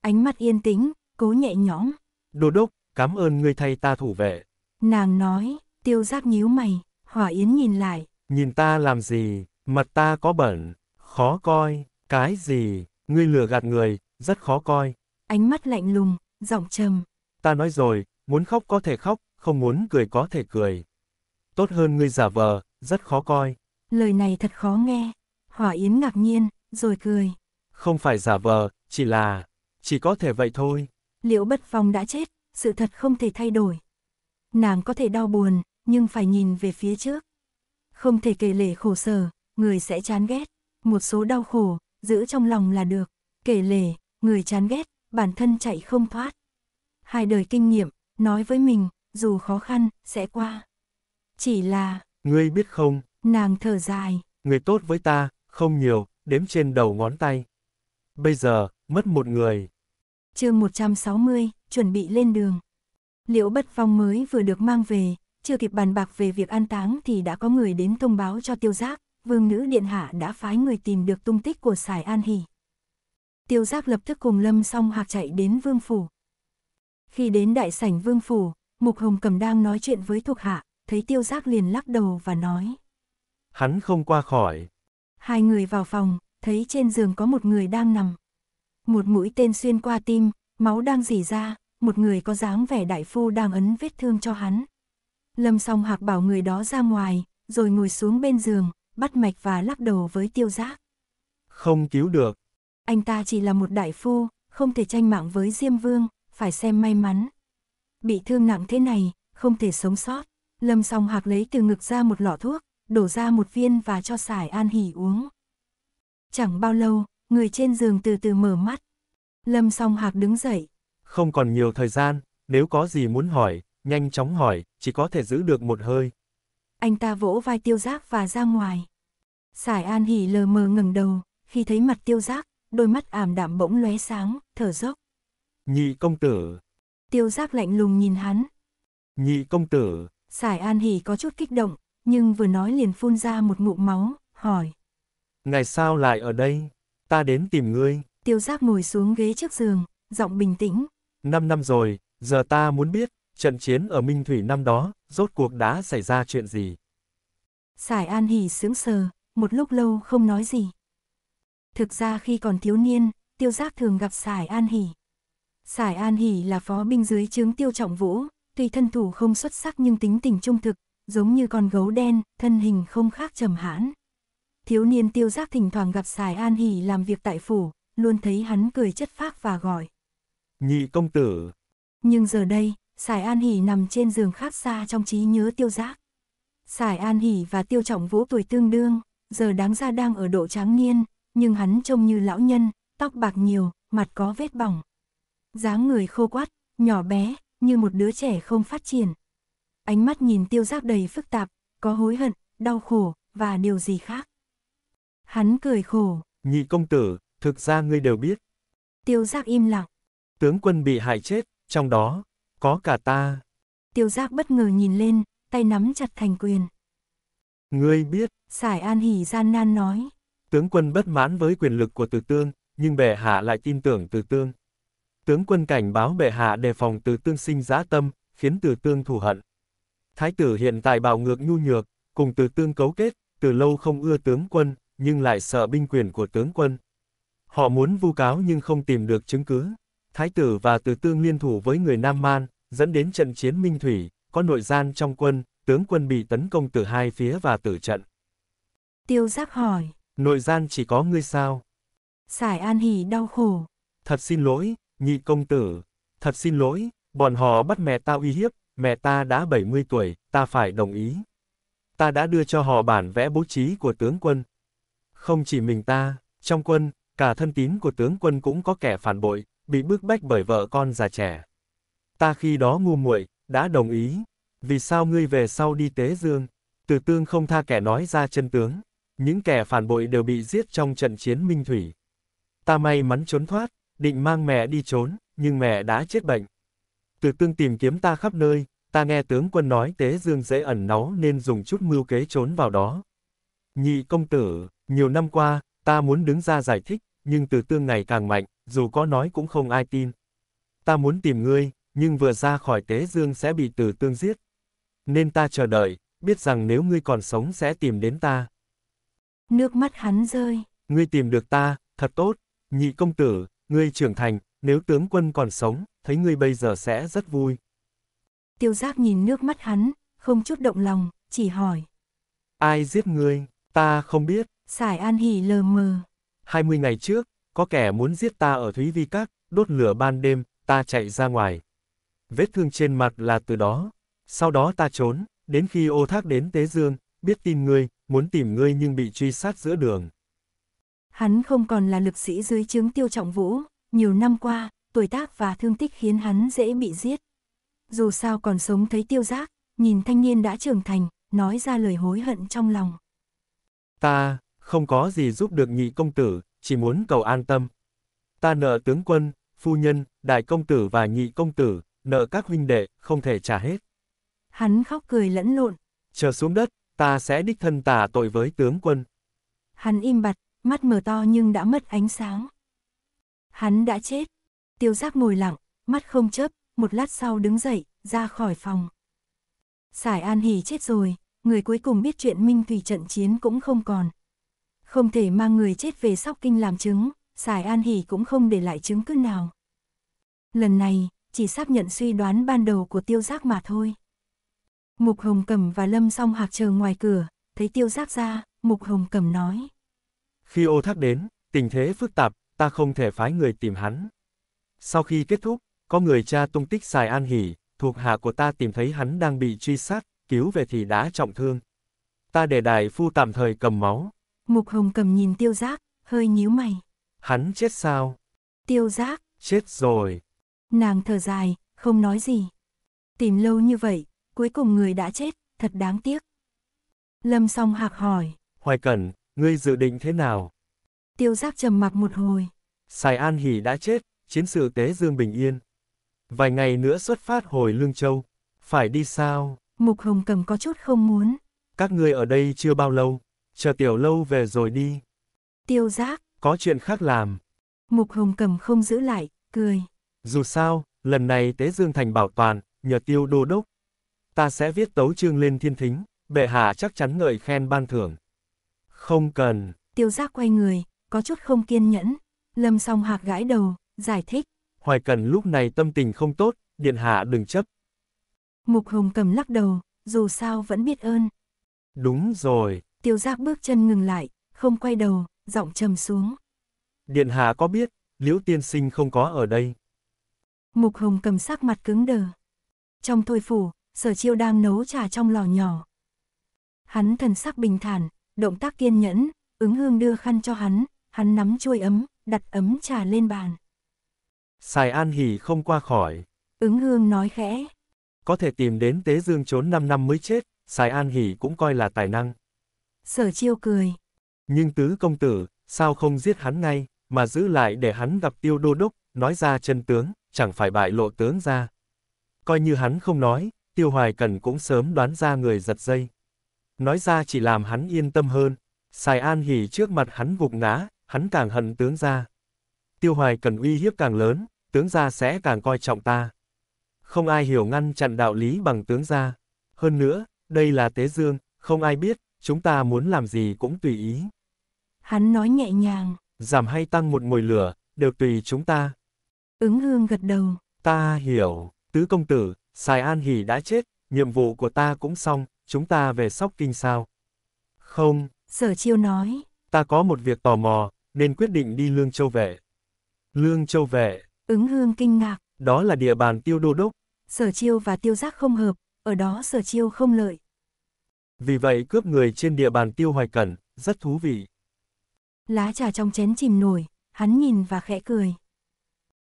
Ánh mắt yên tĩnh, cố nhẹ nhõm. Đô đốc, cảm ơn người thầy ta thủ vệ. Nàng nói, Tiêu Giác nhíu mày, Hỏa Yến nhìn lại. Nhìn ta làm gì, mặt ta có bẩn, khó coi, cái gì, ngươi lừa gạt người, rất khó coi. Ánh mắt lạnh lùng, giọng trầm. Ta nói rồi, muốn khóc có thể khóc, không muốn cười có thể cười. Tốt hơn ngươi giả vờ, rất khó coi. Lời này thật khó nghe. Hỏa Yến ngạc nhiên, rồi cười. Không phải giả vờ, chỉ là... chỉ có thể vậy thôi. Liễu Bất Phong đã chết, sự thật không thể thay đổi. Nàng có thể đau buồn, nhưng phải nhìn về phía trước. Không thể kể lể khổ sở, người sẽ chán ghét. Một số đau khổ, giữ trong lòng là được. Kể lể, người chán ghét, bản thân chạy không thoát. Hai đời kinh nghiệm, nói với mình, dù khó khăn, sẽ qua. Chỉ là... Ngươi biết không? Nàng thở dài. Người tốt với ta, không nhiều, đếm trên đầu ngón tay. Bây giờ, mất một người. Chương 160, chuẩn bị lên đường. Liễu Bất Phong mới vừa được mang về, chưa kịp bàn bạc về việc an táng thì đã có người đến thông báo cho Tiêu Giác, vương nữ điện hạ đã phái người tìm được tung tích của Sài An Hỉ. Tiêu Giác lập tức cùng Lâm Song Hạc chạy đến vương phủ. Khi đến đại sảnh vương phủ, Mộc Hồng Cầm đang nói chuyện với thuộc hạ, thấy Tiêu Giác liền lắc đầu và nói: "Hắn không qua khỏi." Hai người vào phòng, thấy trên giường có một người đang nằm. Một mũi tên xuyên qua tim, máu đang rỉ ra, một người có dáng vẻ đại phu đang ấn vết thương cho hắn. Lâm Song Hạc bảo người đó ra ngoài, rồi ngồi xuống bên giường, bắt mạch và lắc đầu với Tiêu Giác. Không cứu được. Anh ta chỉ là một đại phu, không thể tranh mạng với Diêm Vương, phải xem may mắn. Bị thương nặng thế này, không thể sống sót. Lâm Song Hạc lấy từ ngực ra một lọ thuốc, đổ ra một viên và cho Sài An Hỉ uống. Chẳng bao lâu, người trên giường từ từ mở mắt. Lâm Song Hạc đứng dậy. Không còn nhiều thời gian, nếu có gì muốn hỏi, nhanh chóng hỏi, chỉ có thể giữ được một hơi. Anh ta vỗ vai Tiêu Giác và ra ngoài. Sài An Hỉ lờ mờ ngẩng đầu, khi thấy mặt Tiêu Giác, đôi mắt ảm đạm bỗng lóe sáng, thở dốc. Nhị công tử. Tiêu Giác lạnh lùng nhìn hắn. Nhị công tử. Sài An Hỉ có chút kích động, nhưng vừa nói liền phun ra một ngụm máu, hỏi. Ngày sao lại ở đây? Ta đến tìm ngươi. Tiêu Giác ngồi xuống ghế trước giường, giọng bình tĩnh. 5 năm rồi, giờ ta muốn biết, trận chiến ở Minh Thủy năm đó, rốt cuộc đã xảy ra chuyện gì? Sài An Hỉ sững sờ, một lúc lâu không nói gì. Thực ra khi còn thiếu niên, Tiêu Giác thường gặp Sài An Hỉ. Sài An Hỉ là phó binh dưới trướng Tiêu Trọng Vũ, tuy thân thủ không xuất sắc nhưng tính tình trung thực, giống như con gấu đen, thân hình không khác Trầm Hãn. Thiếu niên Tiêu Giác thỉnh thoảng gặp Sài An Hỉ làm việc tại phủ, luôn thấy hắn cười chất phác và gọi. Nhị công tử. Nhưng giờ đây, Sài An Hỉ nằm trên giường khác xa trong trí nhớ Tiêu Giác. Sài An Hỉ và Tiêu Trọng Vũ tuổi tương đương, giờ đáng ra đang ở độ tráng niên, nhưng hắn trông như lão nhân, tóc bạc nhiều, mặt có vết bỏng. Dáng người khô quắt, nhỏ bé, như một đứa trẻ không phát triển. Ánh mắt nhìn Tiêu Giác đầy phức tạp, có hối hận, đau khổ, và điều gì khác. Hắn cười khổ. Nhị công tử, thực ra ngươi đều biết. Tiêu Giác im lặng. Tướng quân bị hại chết, trong đó, có cả ta. Tiêu Giác bất ngờ nhìn lên, tay nắm chặt thành quyền. Ngươi biết. Sài An Hỉ gian nan nói. Tướng quân bất mãn với quyền lực của Từ Tương, nhưng bệ hạ lại tin tưởng Từ Tương. Tướng quân cảnh báo bệ hạ đề phòng Từ Tương sinh dã tâm, khiến Từ Tương thù hận. Thái tử hiện tại bạo ngược nhu nhược, cùng Từ Tương cấu kết, từ lâu không ưa tướng quân, nhưng lại sợ binh quyền của tướng quân. Họ muốn vu cáo nhưng không tìm được chứng cứ. Thái tử và Từ Tương liên thủ với người Nam Man, dẫn đến trận chiến Minh Thủy, có nội gian trong quân, tướng quân bị tấn công từ hai phía và tử trận. Tiêu Giác hỏi. Nội gian chỉ có ngươi sao? Sài An Hỉ đau khổ. Thật xin lỗi, nhị công tử. Thật xin lỗi, bọn họ bắt mẹ ta uy hiếp, mẹ ta đã 70 tuổi, ta phải đồng ý. Ta đã đưa cho họ bản vẽ bố trí của tướng quân. Không chỉ mình ta, trong quân, cả thân tín của tướng quân cũng có kẻ phản bội, bị bức bách bởi vợ con già trẻ. Ta khi đó ngu muội, đã đồng ý. Vì sao ngươi về sau đi Tế Dương? Từ Tương không tha kẻ nói ra chân tướng. Những kẻ phản bội đều bị giết trong trận chiến Minh Thủy. Ta may mắn trốn thoát, định mang mẹ đi trốn, nhưng mẹ đã chết bệnh. Từ Tương tìm kiếm ta khắp nơi, ta nghe tướng quân nói Tế Dương dễ ẩn náu nên dùng chút mưu kế trốn vào đó. Nhị công tử, nhiều năm qua, ta muốn đứng ra giải thích, nhưng Từ Tương ngày càng mạnh, dù có nói cũng không ai tin. Ta muốn tìm ngươi, nhưng vừa ra khỏi Tế Dương sẽ bị Từ Tương giết. Nên ta chờ đợi, biết rằng nếu ngươi còn sống sẽ tìm đến ta. Nước mắt hắn rơi. Ngươi tìm được ta, thật tốt. Nhị công tử, ngươi trưởng thành, nếu tướng quân còn sống, thấy ngươi bây giờ sẽ rất vui. Tiêu Giác nhìn nước mắt hắn, không chút động lòng, chỉ hỏi. Ai giết ngươi? Ta không biết. Sài An Hỉ lờ mờ. 20 ngày trước, có kẻ muốn giết ta ở Thúy Vi Các, đốt lửa ban đêm, ta chạy ra ngoài. Vết thương trên mặt là từ đó. Sau đó ta trốn, Đến khi Ô Thác đến Tế Dương, biết tin ngươi, muốn tìm ngươi nhưng bị truy sát giữa đường. Hắn không còn là lực sĩ dưới trướng Tiêu Trọng Vũ, nhiều năm qua, tuổi tác và thương tích khiến hắn dễ bị giết. Dù sao còn sống thấy Tiêu Giác, nhìn thanh niên đã trưởng thành, nói ra lời hối hận trong lòng. Ta, không có gì giúp được nhị công tử, chỉ muốn cầu an tâm. Ta nợ tướng quân, phu nhân, đại công tử và nhị công tử, nợ các huynh đệ, không thể trả hết. Hắn khóc cười lẫn lộn. Chờ xuống đất, ta sẽ đích thân tả tội với tướng quân. Hắn im bặt, mắt mở to nhưng đã mất ánh sáng. Hắn đã chết. Tiêu Giác ngồi lặng, mắt không chớp, một lát sau đứng dậy, ra khỏi phòng. Sài An Hỉ chết rồi, người cuối cùng biết chuyện Minh Thủy trận chiến cũng không còn. Không thể mang người chết về Sóc Kinh làm chứng, Sài An Hỉ cũng không để lại chứng cứ nào. Lần này, chỉ xác nhận suy đoán ban đầu của Tiêu Giác mà thôi. Mộc Hồng Cầm và Lâm Song Hạc chờ ngoài cửa, thấy Tiêu Giác ra, Mộc Hồng Cầm nói. Khi Ô Thác đến, tình thế phức tạp, ta không thể phái người tìm hắn. Sau khi kết thúc, có người tra tung tích Sài An Hỉ, thuộc hạ của ta tìm thấy hắn đang bị truy sát, cứu về thì đã trọng thương. Ta để đại phu tạm thời cầm máu. Mộc Hồng Cầm nhìn Tiêu Giác, hơi nhíu mày. Hắn chết sao? Tiêu Giác. Chết rồi. Nàng thở dài, không nói gì. Tìm lâu như vậy, cuối cùng người đã chết, thật đáng tiếc. Lâm Song Hạc hỏi. Hoài Cẩn, ngươi dự định thế nào? Tiêu Giác trầm mặc một hồi. Sài An Hỉ đã chết, chiến sự Tế Dương bình yên. Vài ngày nữa xuất phát hồi Lương Châu. Phải đi sao? Mộc Hồng Cầm có chút không muốn. Các ngươi ở đây chưa bao lâu, chờ tiểu lâu về rồi đi. Tiêu Giác. Có chuyện khác làm. Mộc Hồng Cầm không giữ lại, cười. Dù sao, lần này Tế Dương thành bảo toàn, nhờ Tiêu đô đốc. Ta sẽ viết tấu chương lên thiên thính, bệ hạ chắc chắn ngợi khen ban thưởng. Không cần. Tiêu Giác quay người, có chút không kiên nhẫn. Lâm Song Hạc gãi đầu, giải thích. Hoài Cẩn lúc này tâm tình không tốt, điện hạ đừng chấp. Mộc Hồng Cầm lắc đầu, dù sao vẫn biết ơn. Đúng rồi. Tiêu Giác bước chân ngừng lại, không quay đầu, giọng trầm xuống. Điện hạ có biết, Liễu tiên sinh không có ở đây. Mộc Hồng Cầm sắc mặt cứng đờ. Trong Thôi phủ, Sở Chiêu đang nấu trà trong lò nhỏ. Hắn thần sắc bình thản, động tác kiên nhẫn, Ứng Hương đưa khăn cho hắn, hắn nắm chuôi ấm, đặt ấm trà lên bàn. Sài An Hỉ không qua khỏi. Ứng Hương nói khẽ. Có thể tìm đến Tế Dương trốn 5 năm mới chết, Sài An Hỉ cũng coi là tài năng. Sở Chiêu cười. Nhưng tứ công tử, sao không giết hắn ngay, mà giữ lại để hắn gặp Tiêu đô đốc, nói ra chân tướng, chẳng phải bại lộ tướng ra. Coi như hắn không nói, Tiêu Hoài Cẩn cũng sớm đoán ra người giật dây. Nói ra chỉ làm hắn yên tâm hơn. Sài An Hỉ trước mặt hắn gục ngã, hắn càng hận tướng ra. Tiêu Hoài Cẩn uy hiếp càng lớn, tướng ra sẽ càng coi trọng ta. Không ai hiểu ngăn chặn đạo lý bằng tướng ra. Hơn nữa, đây là Tế Dương, không ai biết, chúng ta muốn làm gì cũng tùy ý. Hắn nói nhẹ nhàng. Giảm hay tăng một mồi lửa, đều tùy chúng ta. Ứng Hương gật đầu. Ta hiểu, tứ công tử, Sài An Hỉ đã chết, nhiệm vụ của ta cũng xong, chúng ta về Sóc Kinh sao? Không. Sở Chiêu nói. Ta có một việc tò mò, nên quyết định đi Lương Châu Vệ. Lương Châu Vệ. Ứng Hương kinh ngạc. Đó là địa bàn Tiêu đô đốc. Sở Chiêu và Tiêu Giác không hợp, ở đó Sở Chiêu không lợi. Vì vậy cướp người trên địa bàn Tiêu Hoài Cẩn, rất thú vị. Lá trà trong chén chìm nổi, hắn nhìn và khẽ cười.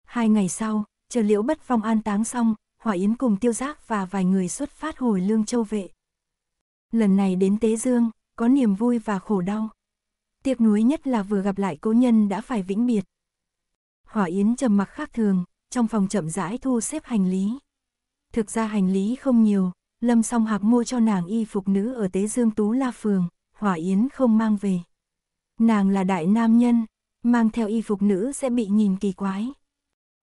2 ngày sau, chờ Liễu Bất Phong an táng xong, Hỏa Yến cùng Tiêu Giác và vài người xuất phát hồi Lương Châu Vệ. Lần này đến Tế Dương, có niềm vui và khổ đau. Tiếc nuối nhất là vừa gặp lại cố nhân đã phải vĩnh biệt. Hỏa Yến trầm mặc khác thường, trong phòng chậm rãi thu xếp hành lý. Thực ra hành lý không nhiều, Lâm Song Hạc mua cho nàng y phục nữ ở Tế Dương Tú La Phường, Hỏa Yến không mang về. Nàng là đại nam nhân, mang theo y phục nữ sẽ bị nhìn kỳ quái.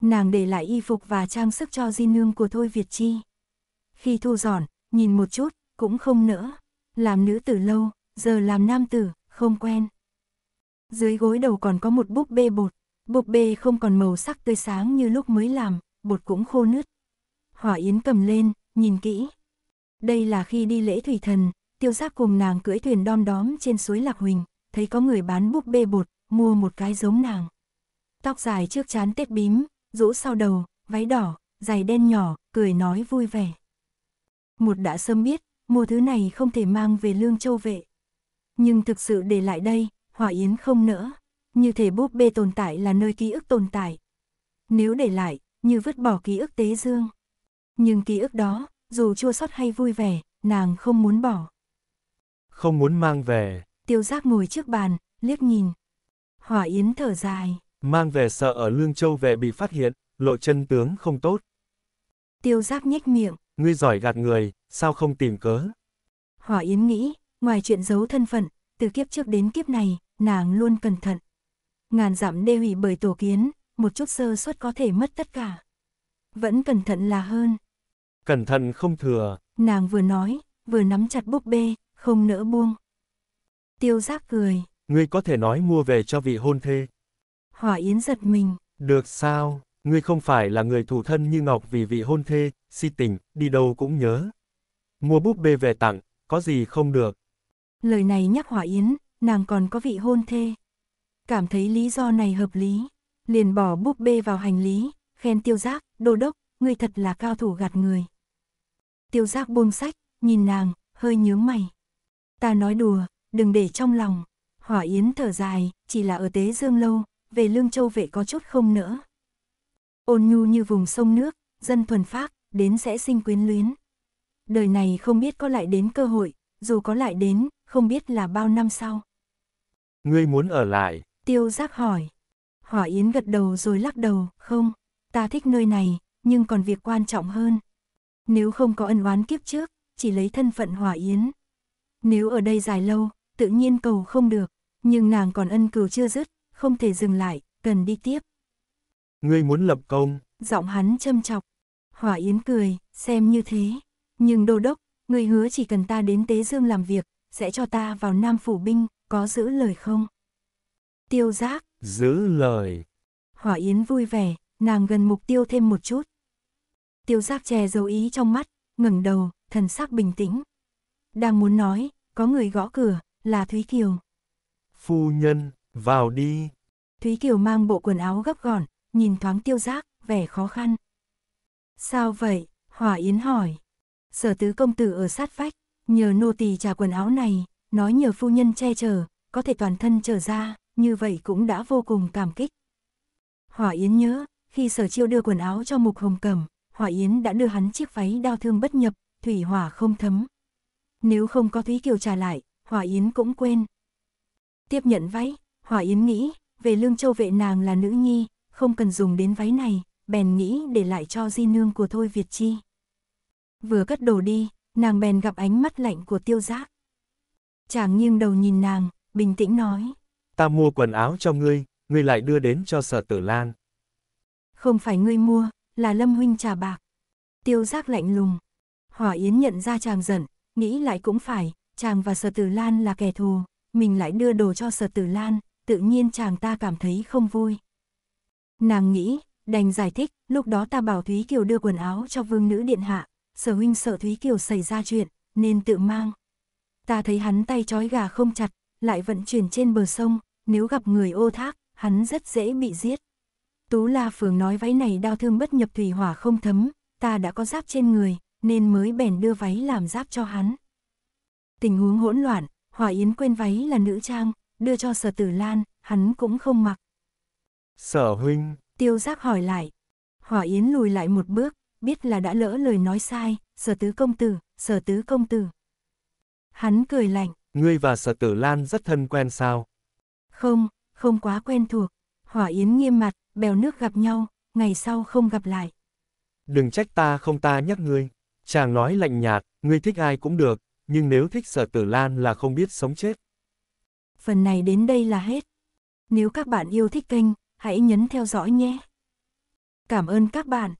Nàng để lại y phục và trang sức cho di nương của Thôi Việt Chi. Khi thu dọn, nhìn một chút, cũng không nỡ. Làm nữ tử lâu, giờ làm nam tử, không quen. Dưới gối đầu còn có một búp bê bột. Búp bê không còn màu sắc tươi sáng như lúc mới làm, bột cũng khô nứt. Hỏa Yến cầm lên, nhìn kỹ. Đây là khi đi lễ thủy thần, Tiêu Giác cùng nàng cưỡi thuyền đom đóm trên suối Lạc Huỳnh, thấy có người bán búp bê bột, mua một cái giống nàng. Tóc dài trước trán tết bím, rũ sau đầu, váy đỏ, giày đen nhỏ, cười nói vui vẻ. Một đã sớm biết, mua thứ này không thể mang về Lương Châu Vệ. Nhưng thực sự để lại đây, Hỏa Yến không nỡ. Như thể búp bê tồn tại là nơi ký ức tồn tại. Nếu để lại, như vứt bỏ ký ức Tế Dương. Nhưng ký ức đó, dù chua xót hay vui vẻ, nàng không muốn bỏ. Không muốn mang về. Tiêu Giác ngồi trước bàn, liếc nhìn. Hỏa Yến thở dài. Mang về sợ ở Lương Châu Vệ bị phát hiện, lộ chân tướng không tốt. Tiêu Giác nhếch miệng. Ngươi giỏi gạt người, sao không tìm cớ? Hỏa Yến nghĩ, ngoài chuyện giấu thân phận, từ kiếp trước đến kiếp này, nàng luôn cẩn thận. Ngàn dặm đê hủy bởi tổ kiến, một chút sơ suất có thể mất tất cả. Vẫn cẩn thận là hơn. Cẩn thận không thừa. Nàng vừa nói, vừa nắm chặt búp bê, không nỡ buông. Tiêu Giác cười. Ngươi có thể nói mua về cho vị hôn thê. Hỏa Yến giật mình. Được sao? Ngươi không phải là người thủ thân như ngọc vì vị hôn thê, si tình, đi đâu cũng nhớ. Mua búp bê về tặng, có gì không được. Lời này nhắc Hỏa Yến, nàng còn có vị hôn thê. Cảm thấy lý do này hợp lý. Liền bỏ búp bê vào hành lý, khen Tiêu Giác, đô đốc, ngươi thật là cao thủ gạt người. Tiêu Giác buông sách, nhìn nàng, hơi nhướng mày. Ta nói đùa, đừng để trong lòng. Hỏa Yến thở dài, chỉ là ở Tế Dương lâu, về Lương Châu Vệ có chút không nữa. Ôn nhu như vùng sông nước, dân thuần phác, đến sẽ sinh quyến luyến. Đời này không biết có lại đến cơ hội, dù có lại đến, không biết là bao năm sau. Ngươi muốn ở lại? Tiêu Giác hỏi. Hỏa Yến gật đầu rồi lắc đầu, không, ta thích nơi này, nhưng còn việc quan trọng hơn. Nếu không có ân oán kiếp trước, chỉ lấy thân phận Hỏa Yến. Nếu ở đây dài lâu, tự nhiên cầu không được, nhưng nàng còn ân cừu chưa dứt, không thể dừng lại, cần đi tiếp. Ngươi muốn lập công? Giọng hắn châm chọc. Hỏa Yến cười, xem như thế. Nhưng đô đốc, ngươi hứa chỉ cần ta đến Tế Dương làm việc, sẽ cho ta vào Nam Phủ Binh, có giữ lời không? Tiêu Giác. Giữ lời. Hỏa Yến vui vẻ, nàng gần mục tiêu thêm một chút. Tiêu Giác che giấu ý trong mắt, ngẩng đầu, thần sắc bình tĩnh. Đang muốn nói, có người gõ cửa, là Thúy Kiều. Phu nhân, vào đi. Thúy Kiều mang bộ quần áo gấp gọn, nhìn thoáng Tiêu Giác, vẻ khó khăn. Sao vậy? Hỏa Yến hỏi. Sở tứ công tử ở sát vách, nhờ nô tỳ trả quần áo này, nói nhờ phu nhân che chở, có thể toàn thân trở ra, như vậy cũng đã vô cùng cảm kích. Hỏa Yến nhớ, khi Sở Chiêu đưa quần áo cho Mộc Hồng Cầm, Hỏa Yến đã đưa hắn chiếc váy đao thương bất nhập, thủy hỏa không thấm. Nếu không có Thúy Kiều trả lại, Hỏa Yến cũng quên. Tiếp nhận váy, Hỏa Yến nghĩ, về Lương Châu Vệ nàng là nữ nhi, không cần dùng đến váy này, bèn nghĩ để lại cho di nương của Thôi Việt Chi. Vừa cất đồ đi, nàng bèn gặp ánh mắt lạnh của Tiêu Giác. Chàng nghiêng đầu nhìn nàng, bình tĩnh nói. Ta mua quần áo cho ngươi, ngươi lại đưa đến cho Sở Tử Lan. Không phải ngươi mua, là Lâm huynh trả bạc. Tiêu Giác lạnh lùng. Hỏa Yến nhận ra chàng giận, nghĩ lại cũng phải, chàng và Sở Tử Lan là kẻ thù, mình lại đưa đồ cho Sở Tử Lan, tự nhiên chàng ta cảm thấy không vui. Nàng nghĩ, đành giải thích, lúc đó ta bảo Thúy Kiều đưa quần áo cho vương nữ điện hạ, Sở huynh sợ Thúy Kiều xảy ra chuyện, nên tự mang. Ta thấy hắn tay trói gà không chặt, lại vận chuyển trên bờ sông, nếu gặp người Ô Thác, hắn rất dễ bị giết. Tú La Phường nói váy này đao thương bất nhập thủy hỏa không thấm, ta đã có giáp trên người, nên mới bèn đưa váy làm giáp cho hắn. Tình huống hỗn loạn, Hỏa Yến quên váy là nữ trang, đưa cho Sở Tử Lan, hắn cũng không mặc. Sở huynh? Tiêu Giác hỏi lại. Hỏa Yến lùi lại một bước, biết là đã lỡ lời nói sai, Sở tứ công tử, Sở tứ công tử. Hắn cười lạnh. Ngươi và Sở Tử Lan rất thân quen sao? Không, không quá quen thuộc. Hỏa Yến nghiêm mặt, bèo nước gặp nhau, ngày sau không gặp lại. Đừng trách ta không ta nhắc ngươi. Chàng nói lạnh nhạt, ngươi thích ai cũng được, nhưng nếu thích Sở Tử Lan là không biết sống chết. Phần này đến đây là hết. Nếu các bạn yêu thích kênh, hãy nhấn theo dõi nhé. Cảm ơn các bạn.